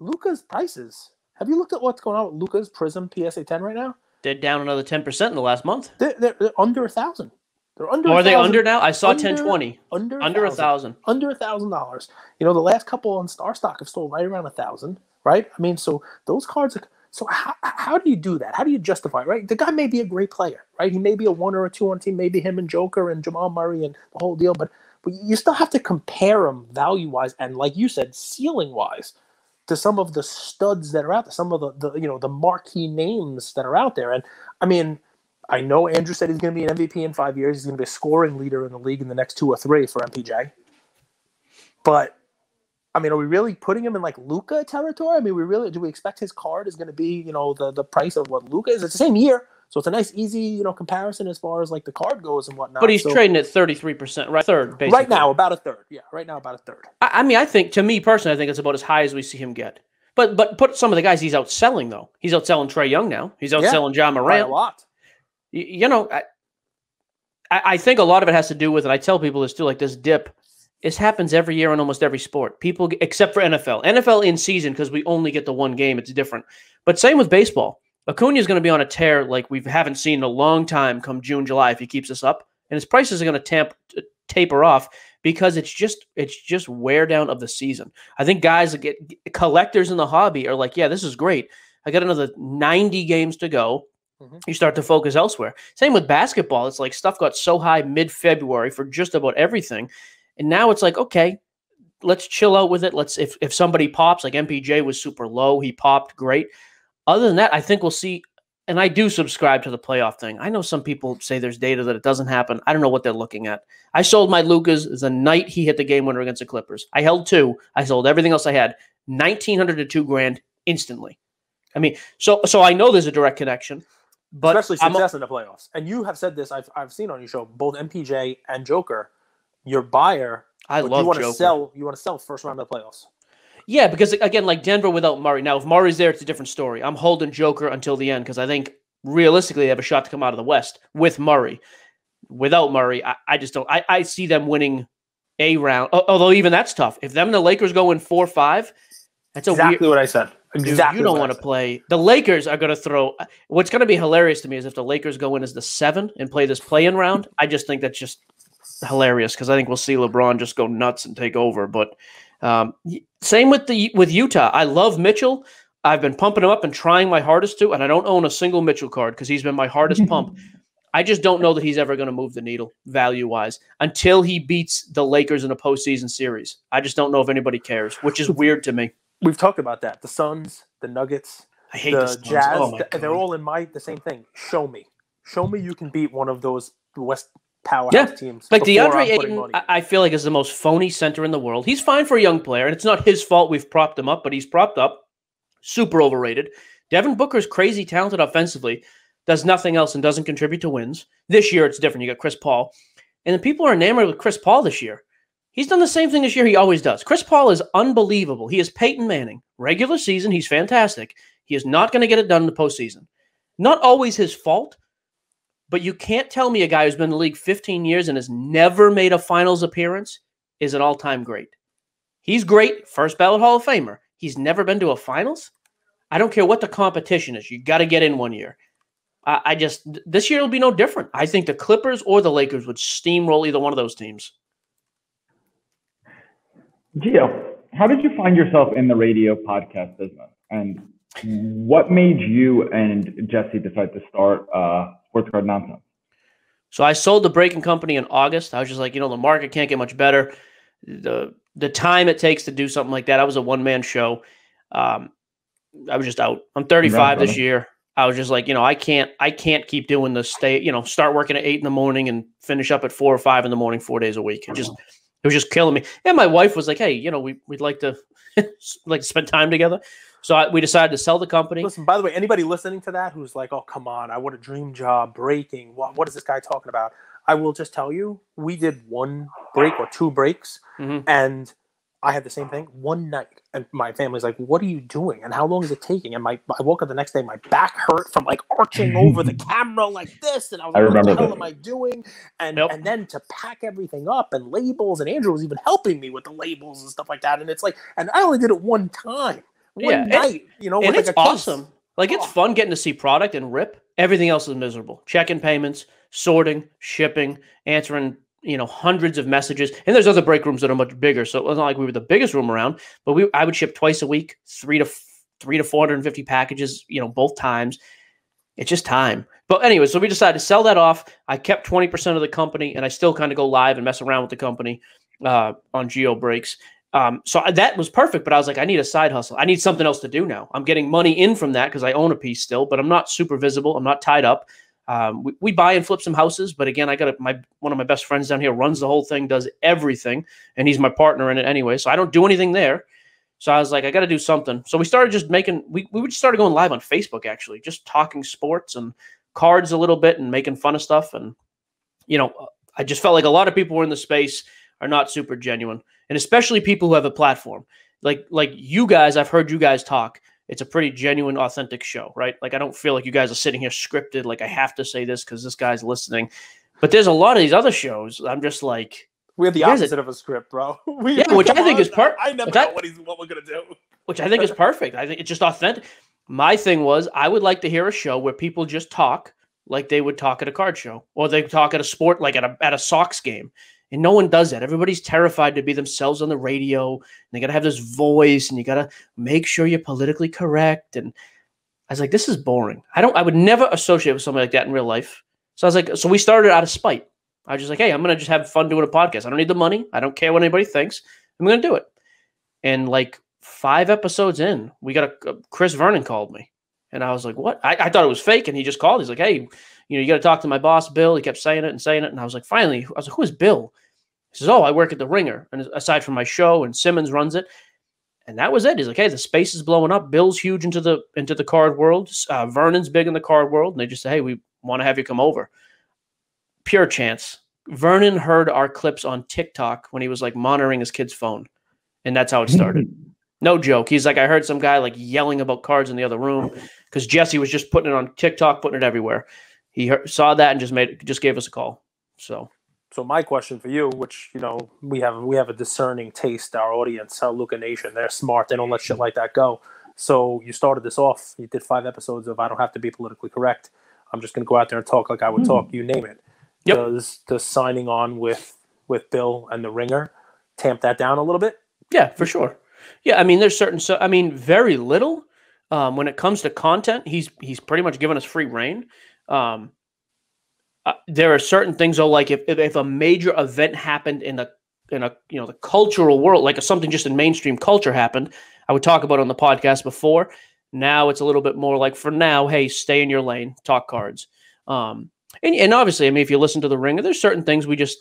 Luka's prices. Have you looked at what's going on with Luka's Prism P S A ten right now? They're down another ten percent in the last month. They're, they're, they're under a thousand. They're under. Are they under now? I saw ten twenty. Under under a thousand. Under a thousand dollars. You know, the last couple on Star Stock have sold right around a thousand, right? I mean, so those cards. Are, so how how do you do that? How do you justify it, right? The guy may be a great player, right? He may be a one or a two on a team. Maybe him and Joker and Jamal Murray and the whole deal. But but you still have to compare them value wise and, like you said, ceiling wise, to some of the studs that are out there, some of the, the you know the marquee names that are out there. And I mean, I know Andrew said he's going to be an M V P in five years. He's going to be a scoring leader in the league in the next two or three for M P J. But I mean, are we really putting him in like Luka territory? I mean, we really do we expect his card is going to be you know the the price of what Luka is? It's the same year. So it's a nice, easy, you know, comparison as far as like the card goes and whatnot. But he's so, trading at thirty-three percent, right? Third, basically. Right now, about a third. Yeah, right now, about a third. I, I mean, I think, to me personally, I think it's about as high as we see him get. But but put some of the guys he's outselling, though. He's outselling Trae Young now. He's outselling yeah, John Morant. By a lot. You, you know, I, I think a lot of it has to do with, and I tell people this too, like this dip. This happens every year in almost every sport. People, except for N F L. N F L in season, because we only get the one game, it's different. But same with baseball. Acuna's going to be on a tear like we haven't seen in a long time come June, July if he keeps this up. And his prices are going to tamp, taper off because it's just it's just wear down of the season. I think guys, that get collectors in the hobby are like, yeah, this is great. I got another ninety games to go. Mm-hmm. You start to focus elsewhere. Same with basketball. It's like stuff got so high mid-February for just about everything. And now it's like, okay, let's chill out with it. Let's if, if somebody pops, like M P J was super low, he popped, great. Other than that, I think we'll see and I do subscribe to the playoff thing. I know some people say there's data that it doesn't happen. I don't know what they're looking at. I sold my Lukas the night he hit the game winner against the Clippers. I held two. I sold everything else I had. nineteen hundred to two grand instantly. I mean, so so I know there's a direct connection. But especially success I'm, in the playoffs. And you have said this, I've, I've seen on your show, both M P J and Joker, your buyer, I love you want Joker. to sell, you want to sell first round of the playoffs. Yeah, because again, like Denver without Murray. Now, if Murray's there, it's a different story. I'm holding Joker until the end because I think realistically they have a shot to come out of the West with Murray. Without Murray, I, I just don't. I, I see them winning a round. Although even that's tough. If them and the Lakers go in four five, that's a exactly weird, what I said. Exactly, you don't want to play. The Lakers are going to throw. What's going to be hilarious to me is if the Lakers go in as the seven and play this play-in round. I just think that's just hilarious because I think we'll see LeBron just go nuts and take over, but. Um, same with the with Utah. I love Mitchell. I've been pumping him up and trying my hardest to, and I don't own a single Mitchell card because he's been my hardest pump. I just don't know that he's ever going to move the needle value-wise until he beats the Lakers in a postseason series. I just don't know if anybody cares, which is weird to me. We've talked about that. The Suns, the Nuggets, I hate the, the Jazz. Oh my God. They're all in my the same thing. Show me. Show me you can beat one of those West powerhouse yeah. teams. Like DeAndre Ayton, I feel like is the most phony center in the world. He's fine for a young player, and it's not his fault we've propped him up, but he's propped up. Super overrated. Devin Booker's crazy talented offensively, does nothing else and doesn't contribute to wins. This year it's different. You got Chris Paul. And the people are enamored with Chris Paul this year. He's done the same thing this year he always does. Chris Paul is unbelievable. He is Peyton Manning. Regular season, he's fantastic. He is not going to get it done in the postseason. Not always his fault. But you can't tell me a guy who's been in the league fifteen years and has never made a finals appearance is an all-time great. He's great, first ballot Hall of Famer. He's never been to a finals? I don't care what the competition is. You got to get in one year. I, I just – this year will be no different. I think the Clippers or the Lakers would steamroll either one of those teams. Gio, how did you find yourself in the radio podcast business? And what made you and Jesse decide to start uh, – Sports Card Nonsense? So I sold the Breaking Company in August. I was just like, you know, the market can't get much better. The the time it takes to do something like that. I was a one-man show. Um, I was just out. I'm thirty-five this year. I was just like, you know, I can't I can't keep doing this. Stay, you know, start working at eight in the morning and finish up at four or five in the morning, four days a week. It just it was just killing me. And my wife was like, hey, you know, we we'd like to like to spend time together. So I, we decided to sell the company. Listen, by the way, anybody listening to that who's like, oh, come on, I want a dream job, breaking. What, what is this guy talking about? I will just tell you, we did one break or two breaks, mm-hmm. and I had the same thing one night. And my family's like, what are you doing? And how long is it taking? And my I woke up the next day, my back hurt from like arching over the camera like this. And I was like, I what the hell that. am I doing? And, nope. and then to pack everything up and labels. And Andrew was even helping me with the labels and stuff like that. And it's like, and I only did it one time. One yeah, night, you know, and it's like awesome. Like, oh. It's fun getting to see product and rip. Everything else is miserable. Checking payments, sorting, shipping, answering, you know, hundreds of messages. And there's other break rooms that are much bigger. So it wasn't like we were the biggest room around, but we I would ship twice a week, three to three to four hundred fifty packages, you know, both times. It's just time. But anyway, so we decided to sell that off. I kept twenty percent of the company, and I still kind of go live and mess around with the company uh, on Geo Breaks. Um, so that was perfect, but I was like, I need a side hustle. I need something else to do now. I'm getting money in from that because I own a piece still, but I'm not super visible. I'm not tied up. Um, we, we buy and flip some houses, but again, I got a, my one of my best friends down here runs the whole thing, does everything, and he's my partner in it anyway, so I don't do anything there. So I was like, I got to do something. So we started just making we we just started going live on Facebook, actually, just talking sports and cards a little bit and making fun of stuff. And you know, I just felt like a lot of people were in the space are not super genuine. And especially people who have a platform like, like you guys, I've heard you guys talk. It's a pretty genuine, authentic show, right? Like, I don't feel like you guys are sitting here scripted. Like, I have to say this because this guy's listening, but there's a lot of these other shows. I'm just like, we're the opposite of a script, bro. We, yeah, which I think is perfect. I never know what he's, what we're going to do, which I think is perfect. I think it's just authentic. My thing was, I would like to hear a show where people just talk like they would talk at a card show, or they talk at a sport, like at a, at a Sox game. And no one does that. Everybody's terrified to be themselves on the radio. And they got to have this voice, and you got to make sure you're politically correct. And I was like, this is boring. I don't. I would never associate with somebody like that in real life. So I was like, so we started out of spite. I was just like, hey, I'm gonna just have fun doing a podcast. I don't need the money. I don't care what anybody thinks. I'm gonna do it. And like five episodes in, we got a Chris Vernon called me. And I was like, what? I, I thought it was fake. And he just called. He's like, hey, you know, you got to talk to my boss, Bill. He kept saying it and saying it. And I was like, finally, I was like, who is Bill? He says, oh, I work at The Ringer. And aside from my show, and Simmons runs it. And that was it. He's like, hey, the space is blowing up. Bill's huge into the into the card world. Uh, Vernon's big in the card world. And they just say, hey, we want to have you come over. Pure chance. Vernon heard our clips on TikTok when he was like monitoring his kid's phone. And that's how it started. No joke. He's like, I heard some guy like yelling about cards in the other room because Jesse was just putting it on TikTok, putting it everywhere. He heard, saw that and just made just gave us a call. So, so my question for you, which you know we have we have a discerning taste. Our audience, our Luka Nation, they're smart. They don't let shit like that go. So you started this off. You did five episodes of I don't have to be politically correct. I'm just going to go out there and talk like I would mm. talk. You name it. Yep. Does the signing on with with Bill and The Ringer tamp that down a little bit? Yeah, for sure. Yeah, I mean, there's certain, so I mean, very little um, when it comes to content. He's he's pretty much given us free reign. Um, uh, there are certain things though, like if, if if a major event happened in the in a you know the cultural world, like if something just in mainstream culture happened, I would talk about it on the podcast before. Now it's a little bit more like for now, hey, stay in your lane, talk cards, um, and and obviously, I mean, if you listen to The Ringer, there's certain things we just.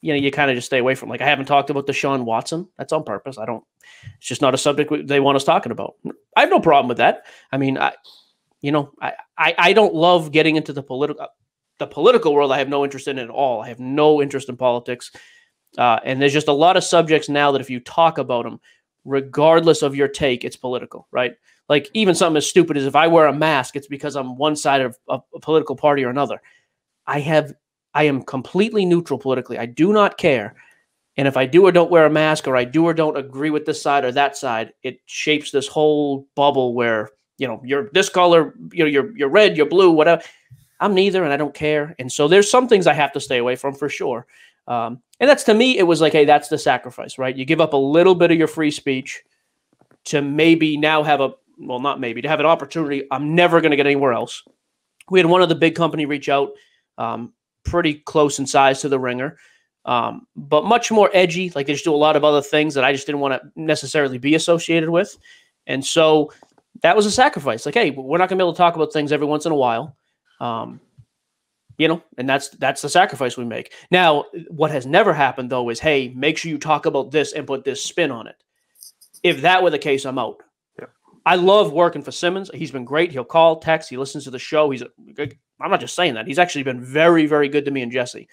You know, you kind of just stay away from. Like, I haven't talked about Deshaun Watson. That's on purpose. I don't. It's just not a subject they want us talking about. I have no problem with that. I mean, I, you know, I, I, I don't love getting into the political, the political world. I have no interest in it at all. I have no interest in politics. Uh, and there's just a lot of subjects now that if you talk about them, regardless of your take, it's political, right? Like even something as stupid as if I wear a mask, it's because I'm one side of, of a political party or another. I have. I am completely neutral politically. I do not care. And if I do or don't wear a mask or I do or don't agree with this side or that side, it shapes this whole bubble where, you know, you're this color, you know, you're, you're red, you're blue, whatever. I'm neither and I don't care. And so there's some things I have to stay away from for sure. Um, and that's to me, it was like, hey, that's the sacrifice, right? You give up a little bit of your free speech to maybe now have a, well, not maybe, to have an opportunity I'm never going to get anywhere else. We had one of the big company reach out. Um, pretty close in size to The Ringer, um, but much more edgy. Like they just do a lot of other things that I just didn't want to necessarily be associated with. And so that was a sacrifice. Like, hey, we're not going to be able to talk about things every once in a while. Um, you know, and that's, that's the sacrifice we make. Now, what has never happened though is, hey, make sure you talk about this and put this spin on it. If that were the case, I'm out. Yeah. I love working for Simmons. He's been great. He'll call, text. He listens to the show. He's a good, I'm not just saying that. He's actually been very, very good to me and Jesse.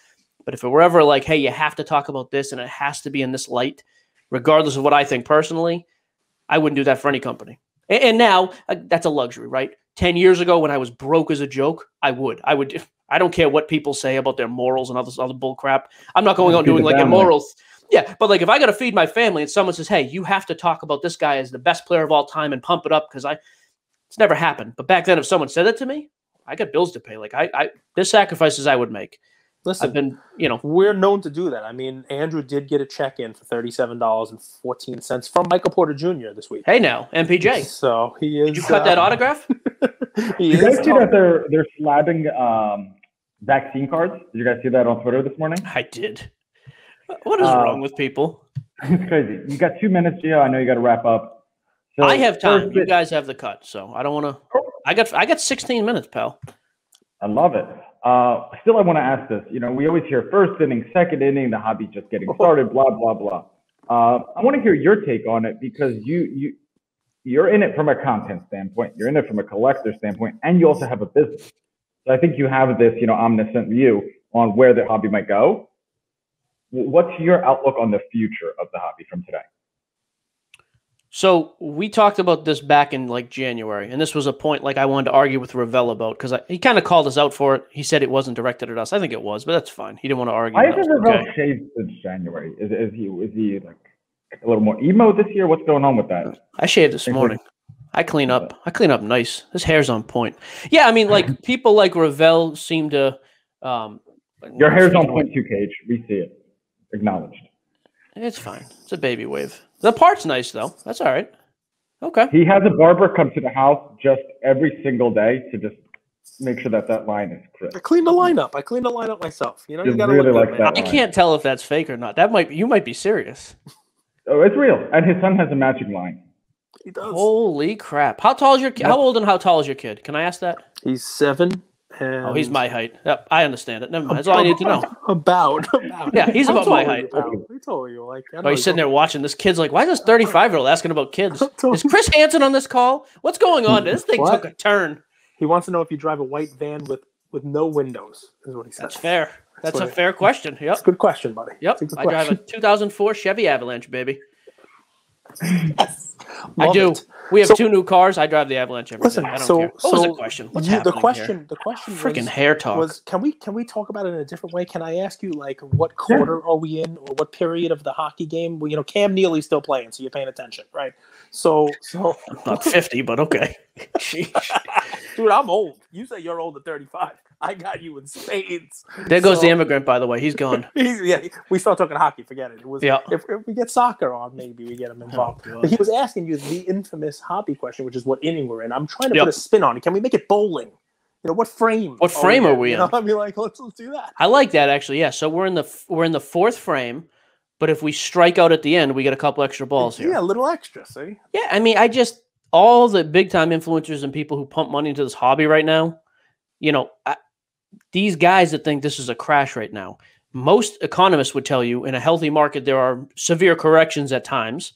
But if it were ever like, hey, you have to talk about this and it has to be in this light, regardless of what I think personally, I wouldn't do that for any company. And, and now uh, that's a luxury, right? ten years ago when I was broke as a joke, I would. I would. If, I don't care what people say about their morals and other, other bull crap. I'm not going out doing like immoral. Yeah, but like if I got to feed my family and someone says, hey, you have to talk about this guy as the best player of all time and pump it up because I, it's never happened. But back then if someone said that to me, I got bills to pay. Like I, I, there's sacrifices I would make. Listen, I've been, you know, we're known to do that. I mean, Andrew did get a check in for thirty-seven dollars and fourteen cents from Michael Porter Junior this week. Hey, now M P J. So he is. Did you cut uh, that autograph? You guys see that they're they're slabbing um, vaccine cards? Did you guys see that on Twitter this morning? I did. What is um, wrong with people? It's crazy. You got two minutes, Gio. I know you got to wrap up. So I have time. You guys have the cut, so I don't want to. I got I got sixteen minutes, pal. I love it. Uh, still, I want to ask this. You know, we always hear first inning, second inning, the hobby just getting started, blah blah blah. Uh, I want to hear your take on it because you you you're in it from a content standpoint, you're in it from a collector standpoint, and you also have a business. So I think you have this, you know, omniscient view on where the hobby might go. What's your outlook on the future of the hobby from today? So we talked about this back in like January, and this was a point like I wanted to argue with Ravel about because he kind of called us out for it. He said it wasn't directed at us. I think it was, but that's fine. He didn't want to argue. Why has Ravel okay. shaved since January? Is, is he is he like a little more emo this year? What's going on with that? I shaved this morning. I clean up. I clean up nice. His hair's on point. Yeah, I mean, like people like Ravel seem to. Um, Your hair's on point too, Cage. We see it. Acknowledged. It's fine. It's a baby wave. The part's nice, though. That's all right. Okay. He has a barber come to the house just every single day to just make sure that that line is crisp. I clean the line up. I clean the line up myself. You know, you, you gotta really look like that. I can't tell if that's fake or not. That might be, you might be serious. Oh, it's real. And his son has a magic line. He does. Holy crap! How tall is your kid? How old and how tall is your kid? Can I ask that? He's seven. And oh, he's my height. Yep, I understand it. Never mind. That's all I need to know. About. about. Yeah, he's I'm about my height. We told you like. Oh, he's sitting there watching this. Kid's like, why is this thirty-five-year-old asking about kids? Is Chris Hansen on this call? What's going on? This thing took a turn. He wants to know if you drive a white van with with no windows. Is what he says. That's fair. That's, That's a fair question. Yep. It's a good question, buddy. Yep. I question. drive a two thousand four Chevy Avalanche, baby. Yes. I do. It. We have so, two new cars. I drive the Avalanche every listen, day. I don't so, care. What so was the question? What's you, the question? Here? The question. Freaking was, hair talk. Was, can we can we talk about it in a different way? Can I ask you like what quarter yeah. are we in, or what period of the hockey game? Well, you know, Cam Neely's still playing, so you're paying attention, right? So, so I'm not fifty, but okay. Dude, I'm old. You say you're old at thirty-five. I got you in spades. There goes so, the immigrant, by the way. He's gone. He's, yeah, we start talking hockey. Forget it. It was, yeah. if, if we get soccer on, maybe we get him involved. Oh, but he was asking you the infamous hobby question, which is what inning we're in. I'm trying to yep. put a spin on it. Can we make it bowling? You know, what frame? What frame are we in? You know, I mean, like, let's, let's do that. I like that, actually. Yeah, so we're in the we're in the fourth frame, but if we strike out at the end, we get a couple extra balls here. Yeah, a little extra, see? Yeah, I mean, I just – all the big-time influencers and people who pump money into this hobby right now, you know – these guys that think this is a crash right now, most economists would tell you in a healthy market, there are severe corrections at times,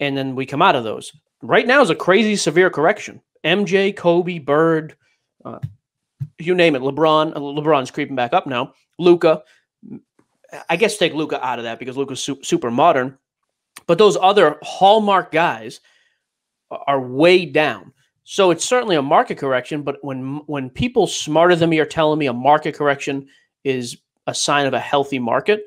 and then we come out of those. Right now is a crazy severe correction. M J, Kobe, Bird, uh, you name it, LeBron. LeBron's creeping back up now. Luka. I guess take Luka out of that because Luka's su super modern. But those other hallmark guys are way down. So it's certainly a market correction, but when when people smarter than me are telling me a market correction is a sign of a healthy market,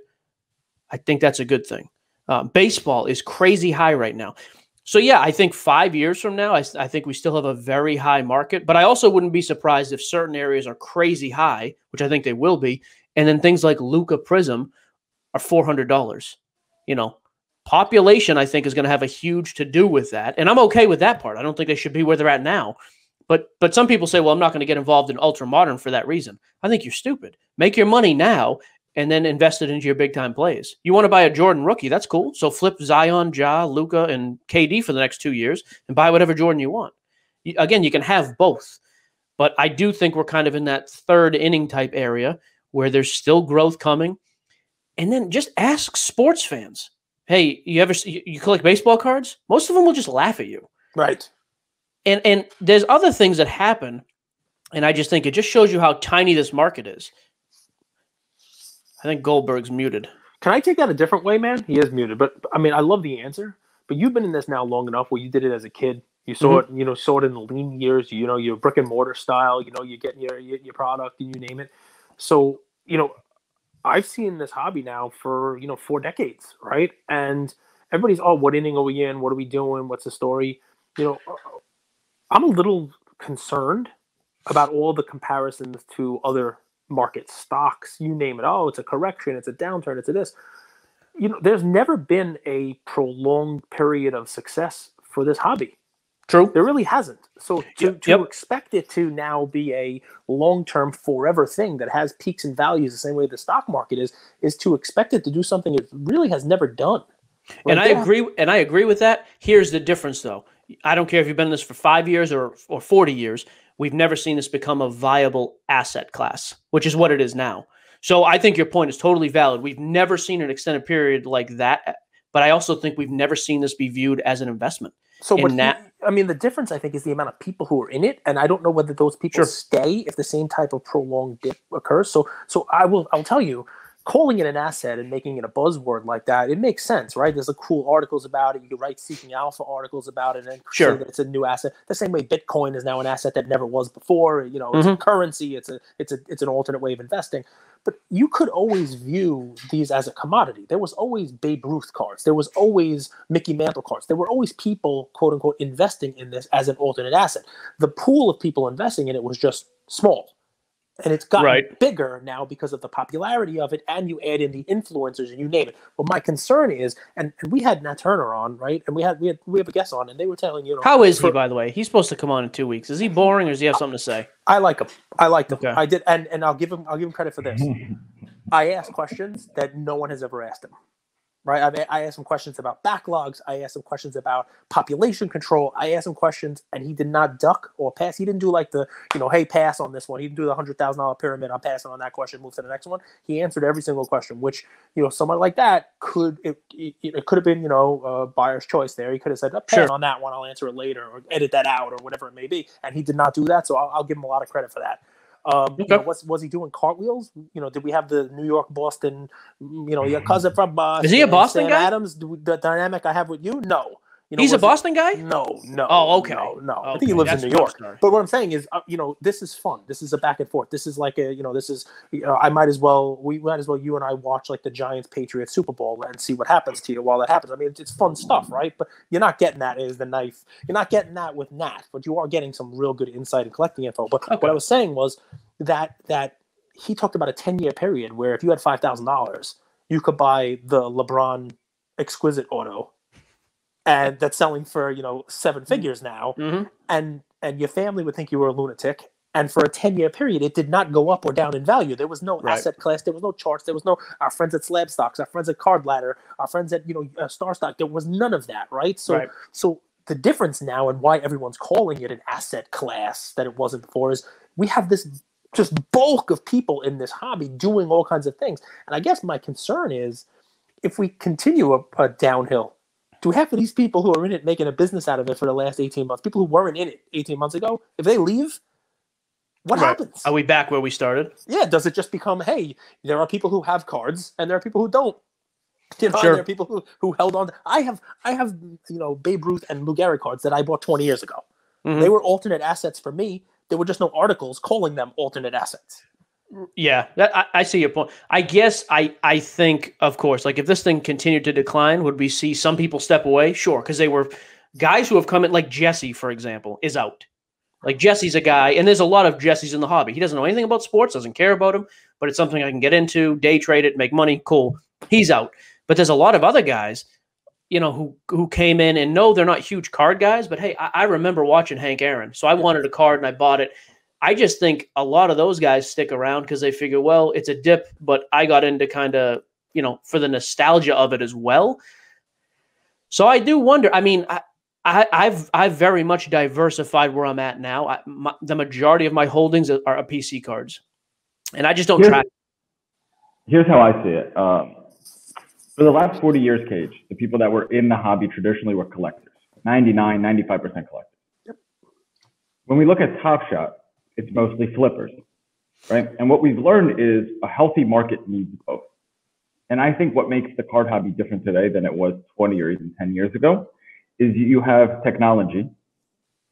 I think that's a good thing. Uh, baseball is crazy high right now. So, yeah, I think five years from now, I, I think we still have a very high market, but I also wouldn't be surprised if certain areas are crazy high, which I think they will be, and then things like Luka Prism are four hundred dollars, you know. Population, I think, is going to have a huge to do with that. And I'm okay with that part. I don't think they should be where they're at now. But but some people say, well, I'm not going to get involved in ultra modern for that reason. I think you're stupid. Make your money now and then invest it into your big time plays. You want to buy a Jordan rookie, that's cool. So flip Zion, Ja, Luka, and K D for the next two years and buy whatever Jordan you want. You, again, you can have both. But I do think we're kind of in that third inning type area where there's still growth coming. And then just ask sports fans. Hey, you ever you collect baseball cards? Most of them will just laugh at you, right? And and there's other things that happen, and I just think it just shows you how tiny this market is. I think Goldberg's muted. Can I take that a different way, man? He is muted, but I mean, I love the answer. But you've been in this now long enough where you did it as a kid. You saw mm-hmm. it, you know, saw it in the lean years. You know, your brick and mortar style. You know, you're getting your your, your product and you name it. So you know. I've seen this hobby now for, you know, four decades, right? And everybody's, oh, what inning are we in? What are we doing? What's the story? You know, I'm a little concerned about all the comparisons to other market stocks, you name it. Oh, it's a correction. It's a downturn. It's a this. You know, there's never been a prolonged period of success for this hobby. True. There really hasn't. So to, yep. to expect it to now be a long-term forever thing that has peaks and values the same way the stock market is, is to expect it to do something it really has never done. Like and I that. agree and I agree with that. Here's the difference though. I don't care if you've been in this for five years or, or forty years, we've never seen this become a viable asset class, which is what it is now. So I think your point is totally valid. We've never seen an extended period like that, but I also think we've never seen this be viewed as an investment. So in that I mean, the difference, I think, is the amount of people who are in it, and I don't know whether those people sure. stay if the same type of prolonged dip occurs. So so I will I'll tell you, calling it an asset and making it a buzzword like that, it makes sense, right? There's a cool articles about it. You can write Seeking Alpha articles about it and sure. say that it's a new asset. The same way Bitcoin is now an asset that never was before. You know, it's mm-hmm. a currency. It's a it's a it's an alternate way of investing. But you could always view these as a commodity. There was always Babe Ruth cards. There was always Mickey Mantle cards. There were always people, quote unquote, investing in this as an alternate asset. The pool of people investing in it was just small. And it's gotten right. bigger now because of the popularity of it, and you add in the influencers and you name it. But my concern is, and, and we had Nat Turner on, right? And we had we had we have a guest on, and they were telling you. Know, How is for, he, by the way? He's supposed to come on in two weeks. Is he boring, or does he have something to say? I like him. I like him. Okay. I did, and and I'll give him I'll give him credit for this. I asked questions that no one has ever asked him. right? I mean, I asked him questions about backlogs. I asked him questions about population control. I asked him questions, and he did not duck or pass. He didn't do like the, you know, hey, pass on this one. He didn't do the one hundred thousand dollar pyramid. I'm passing on that question. Move to the next one. He answered every single question, which, you know, someone like that could, it, it, it could have been, you know, uh, buyer's choice there. He could have said, oh, pass sure. on that one. I'll answer it later or edit that out or whatever it may be. And he did not do that. So I'll, I'll give him a lot of credit for that. Um, you know, what's, was he doing cartwheels? You know, did we have the New York, Boston, you know, your cousin from Boston? Is he a Boston Sam guy? Adams, the dynamic I have with you? No. You know, he's a Boston it? guy? No, no. Oh, okay. No, no. Okay. I think he lives That's in New York. But what I'm saying is, uh, you know, this is fun. This is a back and forth. This is like a, you know, this is, you know, I might as well, we might as well, you and I watch like the Giants Patriots Super Bowl and see what happens to you while that happens. I mean, it's, it's fun stuff, right? But you're not getting that as the knife. You're not getting that with Nat, but you are getting some real good insight and collecting info. But okay. what I was saying was that, that he talked about a ten year period where if you had five thousand dollars, you could buy the LeBron exquisite auto. And that's selling for, you know, seven figures now. Mm-hmm. And and your family would think you were a lunatic. And for a ten year period, it did not go up or down in value. There was no right. asset class. There was no charts. There was no our friends at Slab Stocks, our friends at Card Ladder, our friends at, you know, uh, Star Stock. There was none of that, right? So right. so the difference now and why everyone's calling it an asset class that it wasn't before is we have this just bulk of people in this hobby doing all kinds of things. And I guess my concern is if we continue a, a downhill, do half of these people who are in it making a business out of it for the last eighteen months, people who weren't in it eighteen months ago, if they leave, what right. happens? Are we back where we started? Yeah. Does it just become, hey, there are people who have cards and there are people who don't? You know, sure. There are people who, who held on. To, I have, I have, you know, Babe Ruth and Lou Gehrig cards that I bought twenty years ago. Mm-hmm. They were alternate assets for me. There were just no articles calling them alternate assets. Yeah, that, I, I see your point. I guess I, I think, of course, like if this thing continued to decline, would we see some people step away? Sure, because they were guys who have come in, like Jesse, for example, is out. Like Jesse's a guy, and there's a lot of Jesse's in the hobby. He doesn't know anything about sports, doesn't care about him, but it's something I can get into, day trade it, make money, cool. He's out. But there's a lot of other guys, you know, who who came in, and no, they're not huge card guys, but hey, I, I remember watching Hank Aaron, so I wanted a card and I bought it. I just think a lot of those guys stick around because they figure, well, it's a dip, but I got into kind of, you know, for the nostalgia of it as well. So I do wonder, I mean, I, I, I've I've very much diversified where I'm at now. I, my, the majority of my holdings are, are P C cards, and I just don't here's, track. Here's how I see it. Um, for the last forty years, Cage, the people that were in the hobby traditionally were collectors, ninety-nine, ninety-five percent collectors. Yep. When we look at Top Shot, it's mostly flippers, right? And what we've learned is a healthy market needs both. And I think what makes the card hobby different today than it was twenty or even ten years ago is you have technology,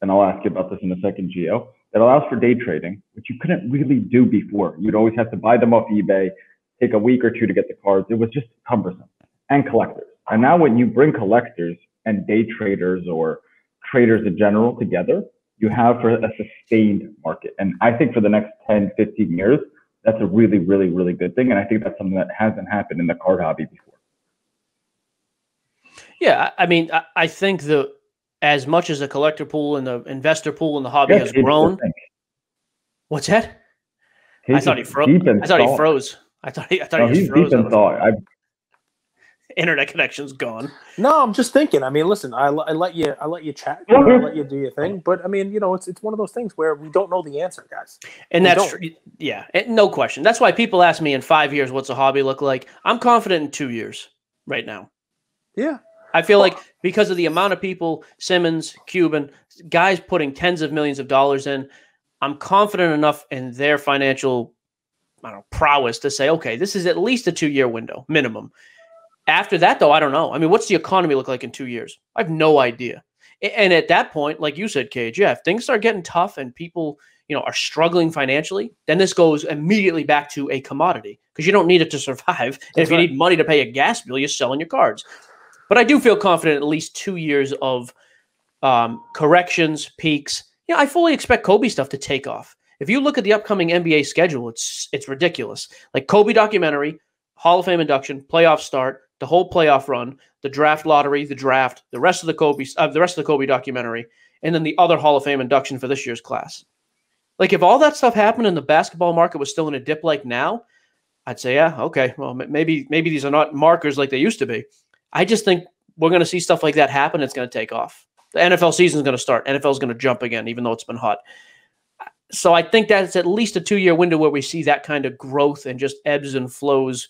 and I'll ask you about this in a second, Gio, that allows for day trading, which you couldn't really do before. You'd always have to buy them off eBay, take a week or two to get the cards. It was just cumbersome, and collectors. And now when you bring collectors and day traders or traders in general together, you have for a sustained market. And I think for the next ten, fifteen years, that's a really, really, really good thing. And I think that's something that hasn't happened in the card hobby before. Yeah, I mean, I think the as much as the collector pool and the investor pool in the hobby yes, has grown. What's that? He's I thought he froze. I thought thought. he froze. I thought he I thought no, he was frozen. Internet connection's gone. No, I'm just thinking. I mean, listen, I, I let you, I let you chat, I let you do your thing. But I mean, you know, it's it's one of those things where we don't know the answer, guys. And we that's true. Yeah, no question. That's why people ask me in five years, what's a hobby look like? I'm confident in two years right now. Yeah, I feel well, like because of the amount of people, Simmons, Cuban, guys putting tens of millions of dollars in, I'm confident enough in their financial, I don't know, prowess to say, okay, this is at least a two year window minimum. After that, though, I don't know. I mean, what's the economy look like in two years? I have no idea. And at that point, like you said, Cage, yeah, if things start getting tough and people, you know, are struggling financially, then this goes immediately back to a commodity because you don't need it to survive. And if you need money to pay a gas bill, you're selling your cards. But I do feel confident at least two years of um, corrections, peaks. Yeah, you know, I fully expect Kobe stuff to take off. If you look at the upcoming N B A schedule, it's it's ridiculous. Like Kobe documentary, Hall of Fame induction, playoff start, the whole playoff run, the draft lottery, the draft, the rest of the Kobe, uh, the rest of the Kobe documentary, and then the other Hall of Fame induction for this year's class. Like if all that stuff happened and the basketball market was still in a dip like now, I'd say, yeah, okay, well, maybe maybe these are not markers like they used to be. I just think we're going to see stuff like that happen. It's going to take off. The N F L season is going to start. N F L is going to jump again, even though it's been hot. So I think that's at least a two-year window where we see that kind of growth and just ebbs and flows,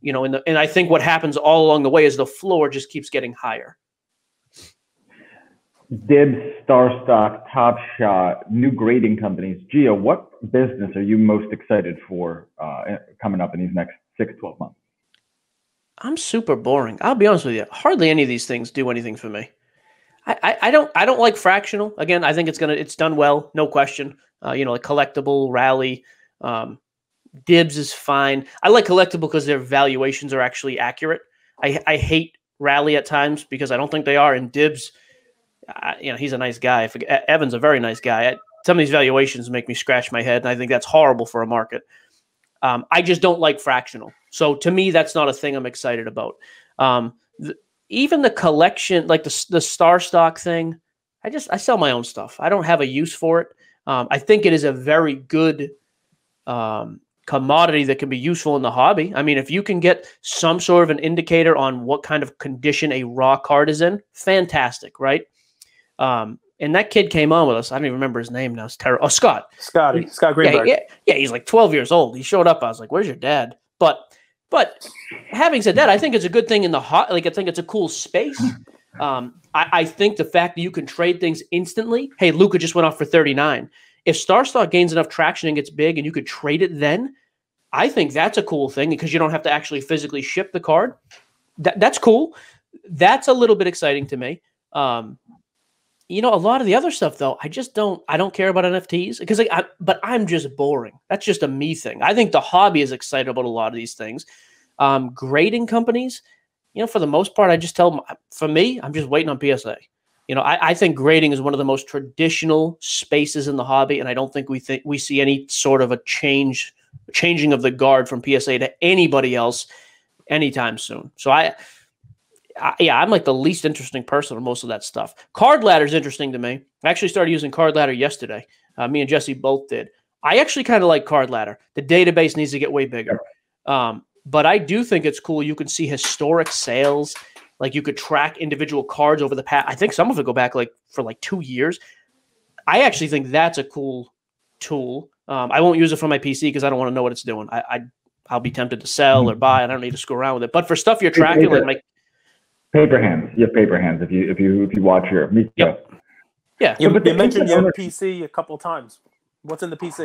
you know. And the, and I think what happens all along the way is the floor just keeps getting higher. Dibs, StarStock, Top Shot, new grading companies. Gio, what business are you most excited for uh, coming up in these next six, twelve months? I'm super boring. I'll be honest with you. Hardly any of these things do anything for me. I, I, I don't I don't like fractional. Again, I think it's gonna it's done well, no question. Uh, you know, like collectible, rally, um, dibs is fine. I like collectible because their valuations are actually accurate. I I hate rally at times because I don't think they are. And dibs, I, you know, he's a nice guy. I forget, Evan's a very nice guy. I, some of these valuations make me scratch my head, and I think that's horrible for a market. Um, I just don't like fractional. So to me, that's not a thing I'm excited about. Um, th even the collection, like the, the star stock thing, I just, I sell my own stuff. I don't have a use for it. Um, I think it is a very good um, commodity that can be useful in the hobby. I mean, if you can get some sort of an indicator on what kind of condition a raw card is in, fantastic, right? Um, and that kid came on with us. I don't even remember his name now. It's terrible. Oh, Scott. Scotty. Scott Greenberg. Yeah, yeah, yeah, he's like twelve years old. He showed up. I was like, where's your dad? But but having said that, I think it's a good thing in the hot. Like, I think it's a cool space. Um, I, I think the fact that you can trade things instantly. Hey, Luka just went off for thirty-nine. If StarStock gains enough traction and gets big and you could trade it then, I think that's a cool thing because you don't have to actually physically ship the card. That, that's cool. That's a little bit exciting to me. Um, you know, a lot of the other stuff, though, I just don't, I don't care about N F Ts because like, I, but I'm just boring. That's just a me thing. I think the hobby is excited about a lot of these things. Um, grading companies, you know, for the most part, I just tell them, for me, I'm just waiting on P S A. You know, I, I think grading is one of the most traditional spaces in the hobby, and I don't think we think we see any sort of a change, changing of the guard from P S A to anybody else anytime soon. So I, I yeah, I'm like the least interesting person on most of that stuff. Card ladder is interesting to me. I actually started using card ladder yesterday. Uh, me and Jesse both did. I actually kind of like card ladder. The database needs to get way bigger. Um, But I do think it's cool. You can see historic sales. Like you could track individual cards over the past. I think some of it go back like for like two years. I actually think that's a cool tool. Um, I won't use it for my P C because I don't want to know what it's doing. I, I, I'll be tempted to sell or buy. I don't need to screw around with it. But for stuff you're tracking, paper, like my paper hands, you have paper hands. If you if you if you watch your media, yep. yeah, you, so, but you mentioned your P C a couple of times. What's in the P C?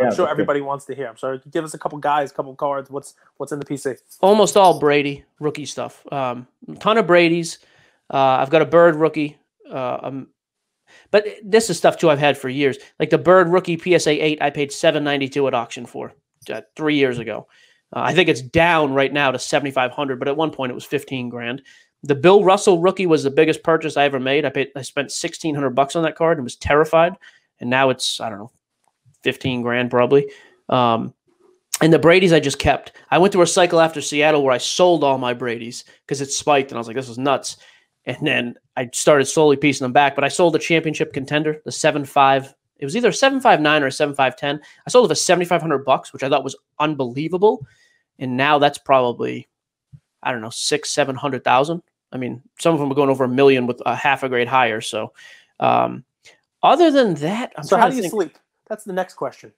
I'm yeah, sure everybody good. wants to hear. I'm sorry. Give us a couple guys, a couple cards. What's what's in the P C? Almost all Brady rookie stuff. Um, ton of Brady's. Uh, I've got a Bird rookie. Uh, um, but this is stuff too I've had for years. Like the Bird rookie P S A eight, I paid seven ninety-two at auction for uh, three years ago. Uh, I think it's down right now to seventy-five hundred, but at one point it was fifteen grand. The Bill Russell rookie was the biggest purchase I ever made. I paid. I spent sixteen hundred bucks on that card and was terrified. And now it's I don't know. fifteen grand probably. Um, and the Brady's I just kept. I went through a cycle after Seattle where I sold all my Brady's because it spiked and I was like, this is nuts. And then I started slowly piecing them back, but I sold a championship contender, the seven five. It was either a seven five nine or a seven five ten. I sold it for seventy-five hundred bucks, which I thought was unbelievable. And now that's probably, I don't know, six, seven hundred thousand. I mean, some of them are going over a million with a half a grade higher. So um, other than that, I'm so how do you sleep? That's the next question,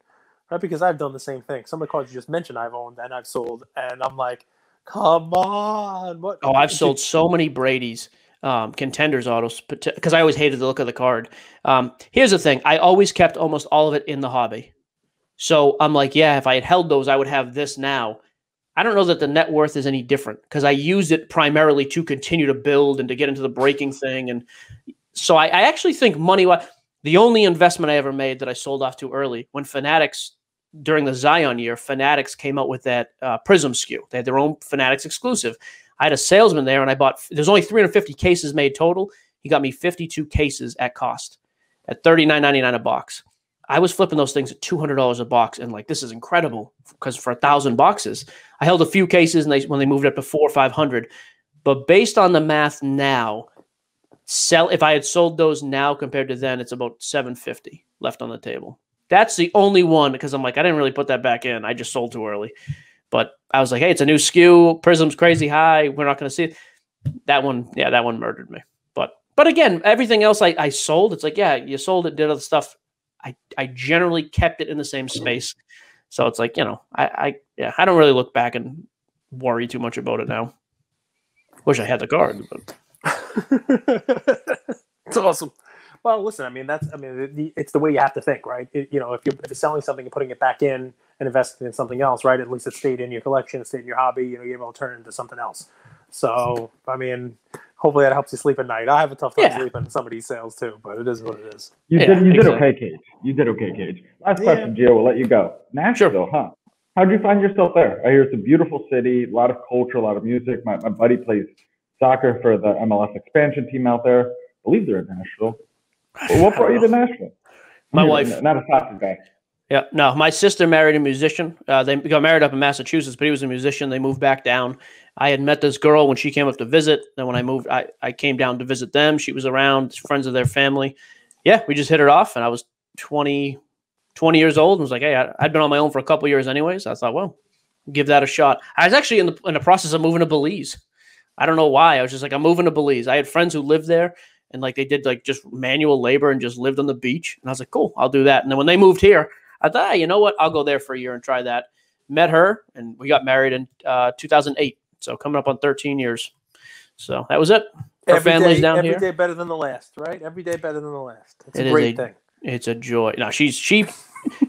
right? Because I've done the same thing. Some of the cards you just mentioned I've owned and I've sold, and I'm like, come on. What? Oh, I've sold so many Brady's um, contenders autos because I always hated the look of the card. Um, here's the thing. I always kept almost all of it in the hobby. So I'm like, yeah, if I had held those, I would have this now. I don't know that the net worth is any different because I used it primarily to continue to build and to get into the breaking thing. And so I, I actually think money-wise, the only investment I ever made that I sold off too early, when Fanatics, during the Zion year, Fanatics came out with that uh, Prism S K U. They had their own Fanatics exclusive. I had a salesman there, and I bought – there's only three hundred fifty cases made total. He got me fifty-two cases at cost at thirty-nine ninety-nine a box. I was flipping those things at two hundred dollars a box, and, like, this is incredible because for one thousand boxes. I held a few cases and they, when they moved up to four hundred or five hundred. But based on the math now – Sell if I had sold those now compared to then, it's about seven fifty left on the table. That's the only one because I'm like, I didn't really put that back in. I just sold too early. But I was like, hey, it's a new S K U. Prism's crazy high. We're not going to see it. That one, yeah, that one murdered me. But but again, everything else I, I sold. It's like, yeah, you sold it, did other stuff. I, I generally kept it in the same space. So it's like, you know, I, I yeah, I don't really look back and worry too much about it now. Wish I had the card, but it's awesome. Well, listen, I mean, that's, I mean, it's the way you have to think, right? It, you know, if you're, if you're selling something and putting it back in and investing in something else, right? At least it stayed in your collection, it stayed in your hobby. You know, you're able to turn it into something else. So, I mean, hopefully that helps you sleep at night. I have a tough time yeah. sleeping some of these sales too, but it is what it is. You yeah, did, you exactly. did okay, Cage. You did okay, Cage. Last yeah. question, Gio. We'll let you go. Nashville, sure. huh? How'd you find yourself there? I hear it's a beautiful city, a lot of culture, a lot of music. My my buddy plays soccer for the M L S expansion team out there. I believe they're in Nashville. Well, what brought you to Nashville? My You're wife. Not a soccer guy. Yeah, no. My sister married a musician. Uh, they got married up in Massachusetts, but he was a musician. They moved back down. I had met this girl when she came up to visit. Then when I moved, I, I came down to visit them. She was around, friends of their family. Yeah, we just hit it off, and I was twenty, twenty years old and was like, hey, I, I'd been on my own for a couple years anyways. I thought, well, give that a shot. I was actually in the, in the process of moving to Belize. I don't know why. I was just like, I'm moving to Belize. I had friends who lived there. And like they did like just manual labor and just lived on the beach. And I was like, cool, I'll do that. And then when they moved here, I thought, hey, you know what? I'll go there for a year and try that. Met her and we got married in uh, two thousand eight. So coming up on thirteen years. So that was it. Her every family's day, down every here. Every day better than the last, right? Every day better than the last. It's it a great a, thing. It's a joy. No, she's she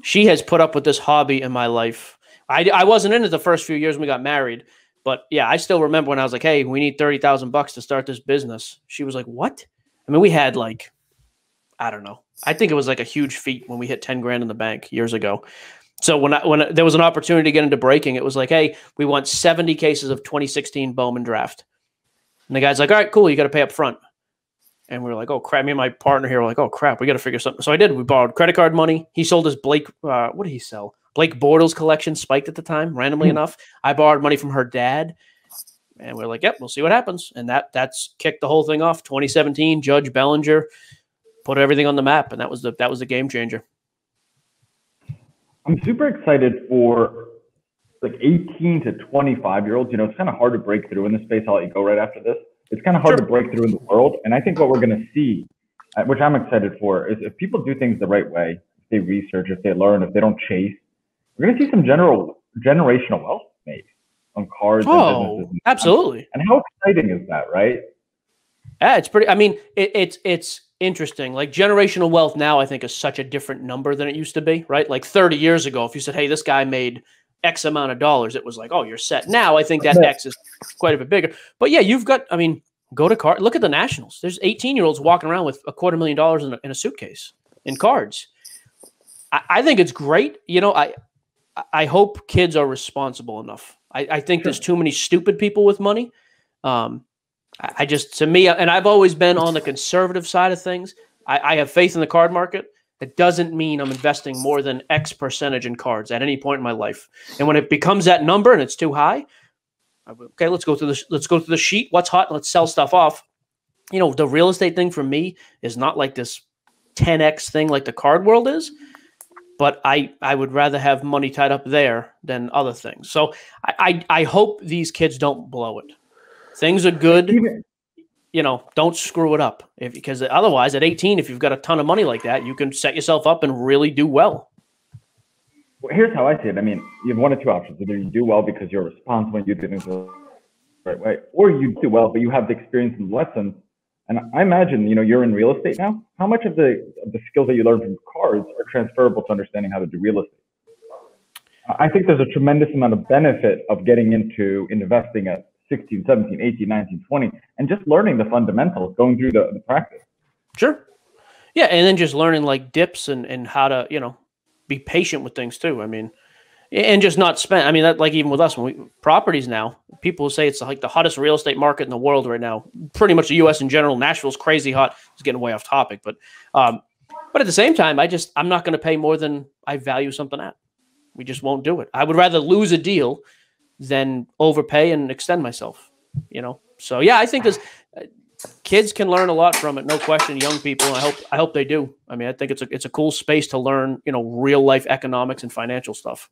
she has put up with this hobby in my life. I, I wasn't in it the first few years when we got married. But yeah, I still remember when I was like, hey, we need thirty thousand bucks to start this business. She was like, what? I mean, we had like, I don't know. I think it was like a huge feat when we hit ten grand in the bank years ago. So when I, when there was an opportunity to get into breaking, it was like, hey, we want seventy cases of twenty sixteen Bowman Draft. And the guy's like, all right, cool. You got to pay up front. And we were like, oh crap. Me and my partner here were like, oh crap, we got to figure something. So I did. We borrowed credit card money. He sold his Blake. Uh, what did he sell? Blake Bortles collection spiked at the time, randomly mm-hmm. enough. I borrowed money from her dad. And we're like, yep, we'll see what happens. And that that's kicked the whole thing off. twenty seventeen, Judge Bellinger put everything on the map, and that was the that was the game changer. I'm super excited for like eighteen to twenty-five year olds. You know, it's kind of hard to break through in this space. I'll let you go right after this. It's kind of hard sure. to break through in the world. And I think what we're going to see, which I'm excited for, is if people do things the right way, if they research, if they learn, if they don't chase, we're going to see some general generational wealth made on cards. Oh, and absolutely. And how exciting is that, right? Yeah, it's pretty, I mean, it, it's, it's interesting. Like generational wealth now, I think is such a different number than it used to be, right? Like thirty years ago, if you said, hey, this guy made X amount of dollars, it was like, oh, you're set. Now I think that X is quite a bit bigger, but yeah, you've got, I mean, go to card, look at the Nationals. There's eighteen year olds walking around with a quarter million dollars in a, in a suitcase in cards. I, I think it's great. You know, I, I hope kids are responsible enough. I, I think sure. there's too many stupid people with money. Um, I, I just, to me, and I've always been on the conservative side of things. I, I have faith in the card market. That doesn't mean I'm investing more than X percentage in cards at any point in my life. And when it becomes that number and it's too high, I, okay, let's go through the let's go through the sheet. What's hot? Let's sell stuff off. You know, the real estate thing for me is not like this ten X thing like the card world is. But I, I would rather have money tied up there than other things. So I, I, I hope these kids don't blow it. Things are good. You know, don't screw it up. If, because otherwise at eighteen, if you've got a ton of money like that, you can set yourself up and really do well. Well, here's how I see it. I mean, you have one of two options. Either you do well because you're responsible and you do things the right way, or you do well, but you have the experience and lessons. And I imagine, you know, you're in real estate now. How much of the of the skills that you learn from cards are transferable to understanding how to do real estate? I think there's a tremendous amount of benefit of getting into investing at sixteen, seventeen, eighteen, nineteen, twenty, and just learning the fundamentals, going through the, the practice. Sure. Yeah, and then just learning like dips and, and how to, you know, be patient with things too. I mean, and just not spend. I mean, that, like even with us, when we properties now, people say it's like the hottest real estate market in the world right now. Pretty much the U S in general. Nashville's crazy hot. It's getting way off topic, but um, but at the same time, I just I'm not going to pay more than I value something at. We just won't do it. I would rather lose a deal than overpay and extend myself. You know. So yeah, I think there's uh, kids can learn a lot from it, no question. Young people, I hope I hope they do. I mean, I think it's a it's a cool space to learn, you know, real life economics and financial stuff.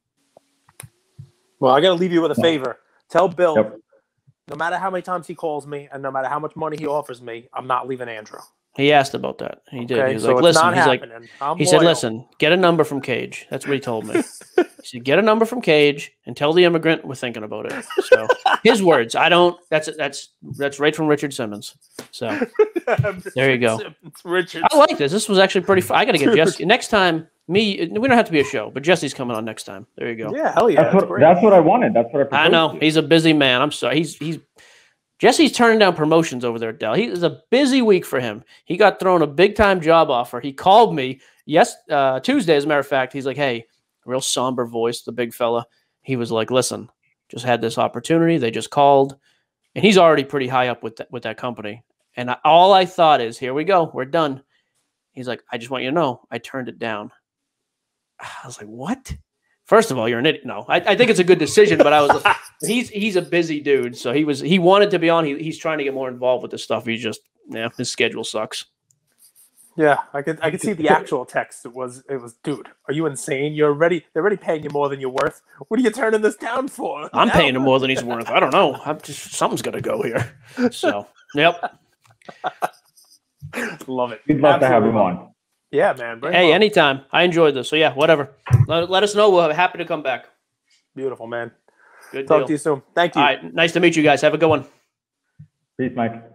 Well, I got to leave you with a favor. Tell Bill, yep. no matter how many times he calls me and no matter how much money he offers me, I'm not leaving Andrew. He asked about that. He okay, did. He was so like, listen, he's happening. like, I'm he loyal. said, listen, get a number from Cage. That's what he told me. He said, get a number from Cage and tell the immigrant we're thinking about it. So his words. I don't, that's, that's, that's right from Richard Simmons. So there you go. It's Richard. I like this. This was actually pretty fun. I got to get Jesse next time. Me, we don't have to be a show, but Jesse's coming on next time. There you go. Yeah, hell yeah. That's, that's, what, that's what I wanted. That's what I. I know he's a busy man. I'm sorry. He's he's Jesse's turning down promotions over there at Dell. He is a busy week for him. He got thrown a big time job offer. He called me yes uh, Tuesday, as a matter of fact. He's like, hey, real somber voice, the big fella. He was like, listen, just had this opportunity. They just called, and he's already pretty high up with that, with that company. And I, all I thought is, here we go, we're done. He's like, I just want you to know, I turned it down. I was like, what? First of all, you're an idiot. No, I, I think it's a good decision, but I was like, he's he's a busy dude. So he was he wanted to be on. He, he's trying to get more involved with this stuff. He just yeah, his schedule sucks. Yeah, I could I could see the actual text. It was it was dude, are you insane? You're already they're already paying you more than you're worth. What are you turning this down for? I'm now? paying him more than he's worth. I don't know. I'm just something's gotta go here. So yep. Love it. We'd love Absolutely. to have him on. Yeah, man. Hey, on. anytime. I enjoyed this. So, yeah, whatever. Let, let us know. We're happy to come back. Beautiful, man. Good Talk deal. to you soon. Thank you. All right. Nice to meet you guys. Have a good one. Peace, Mike.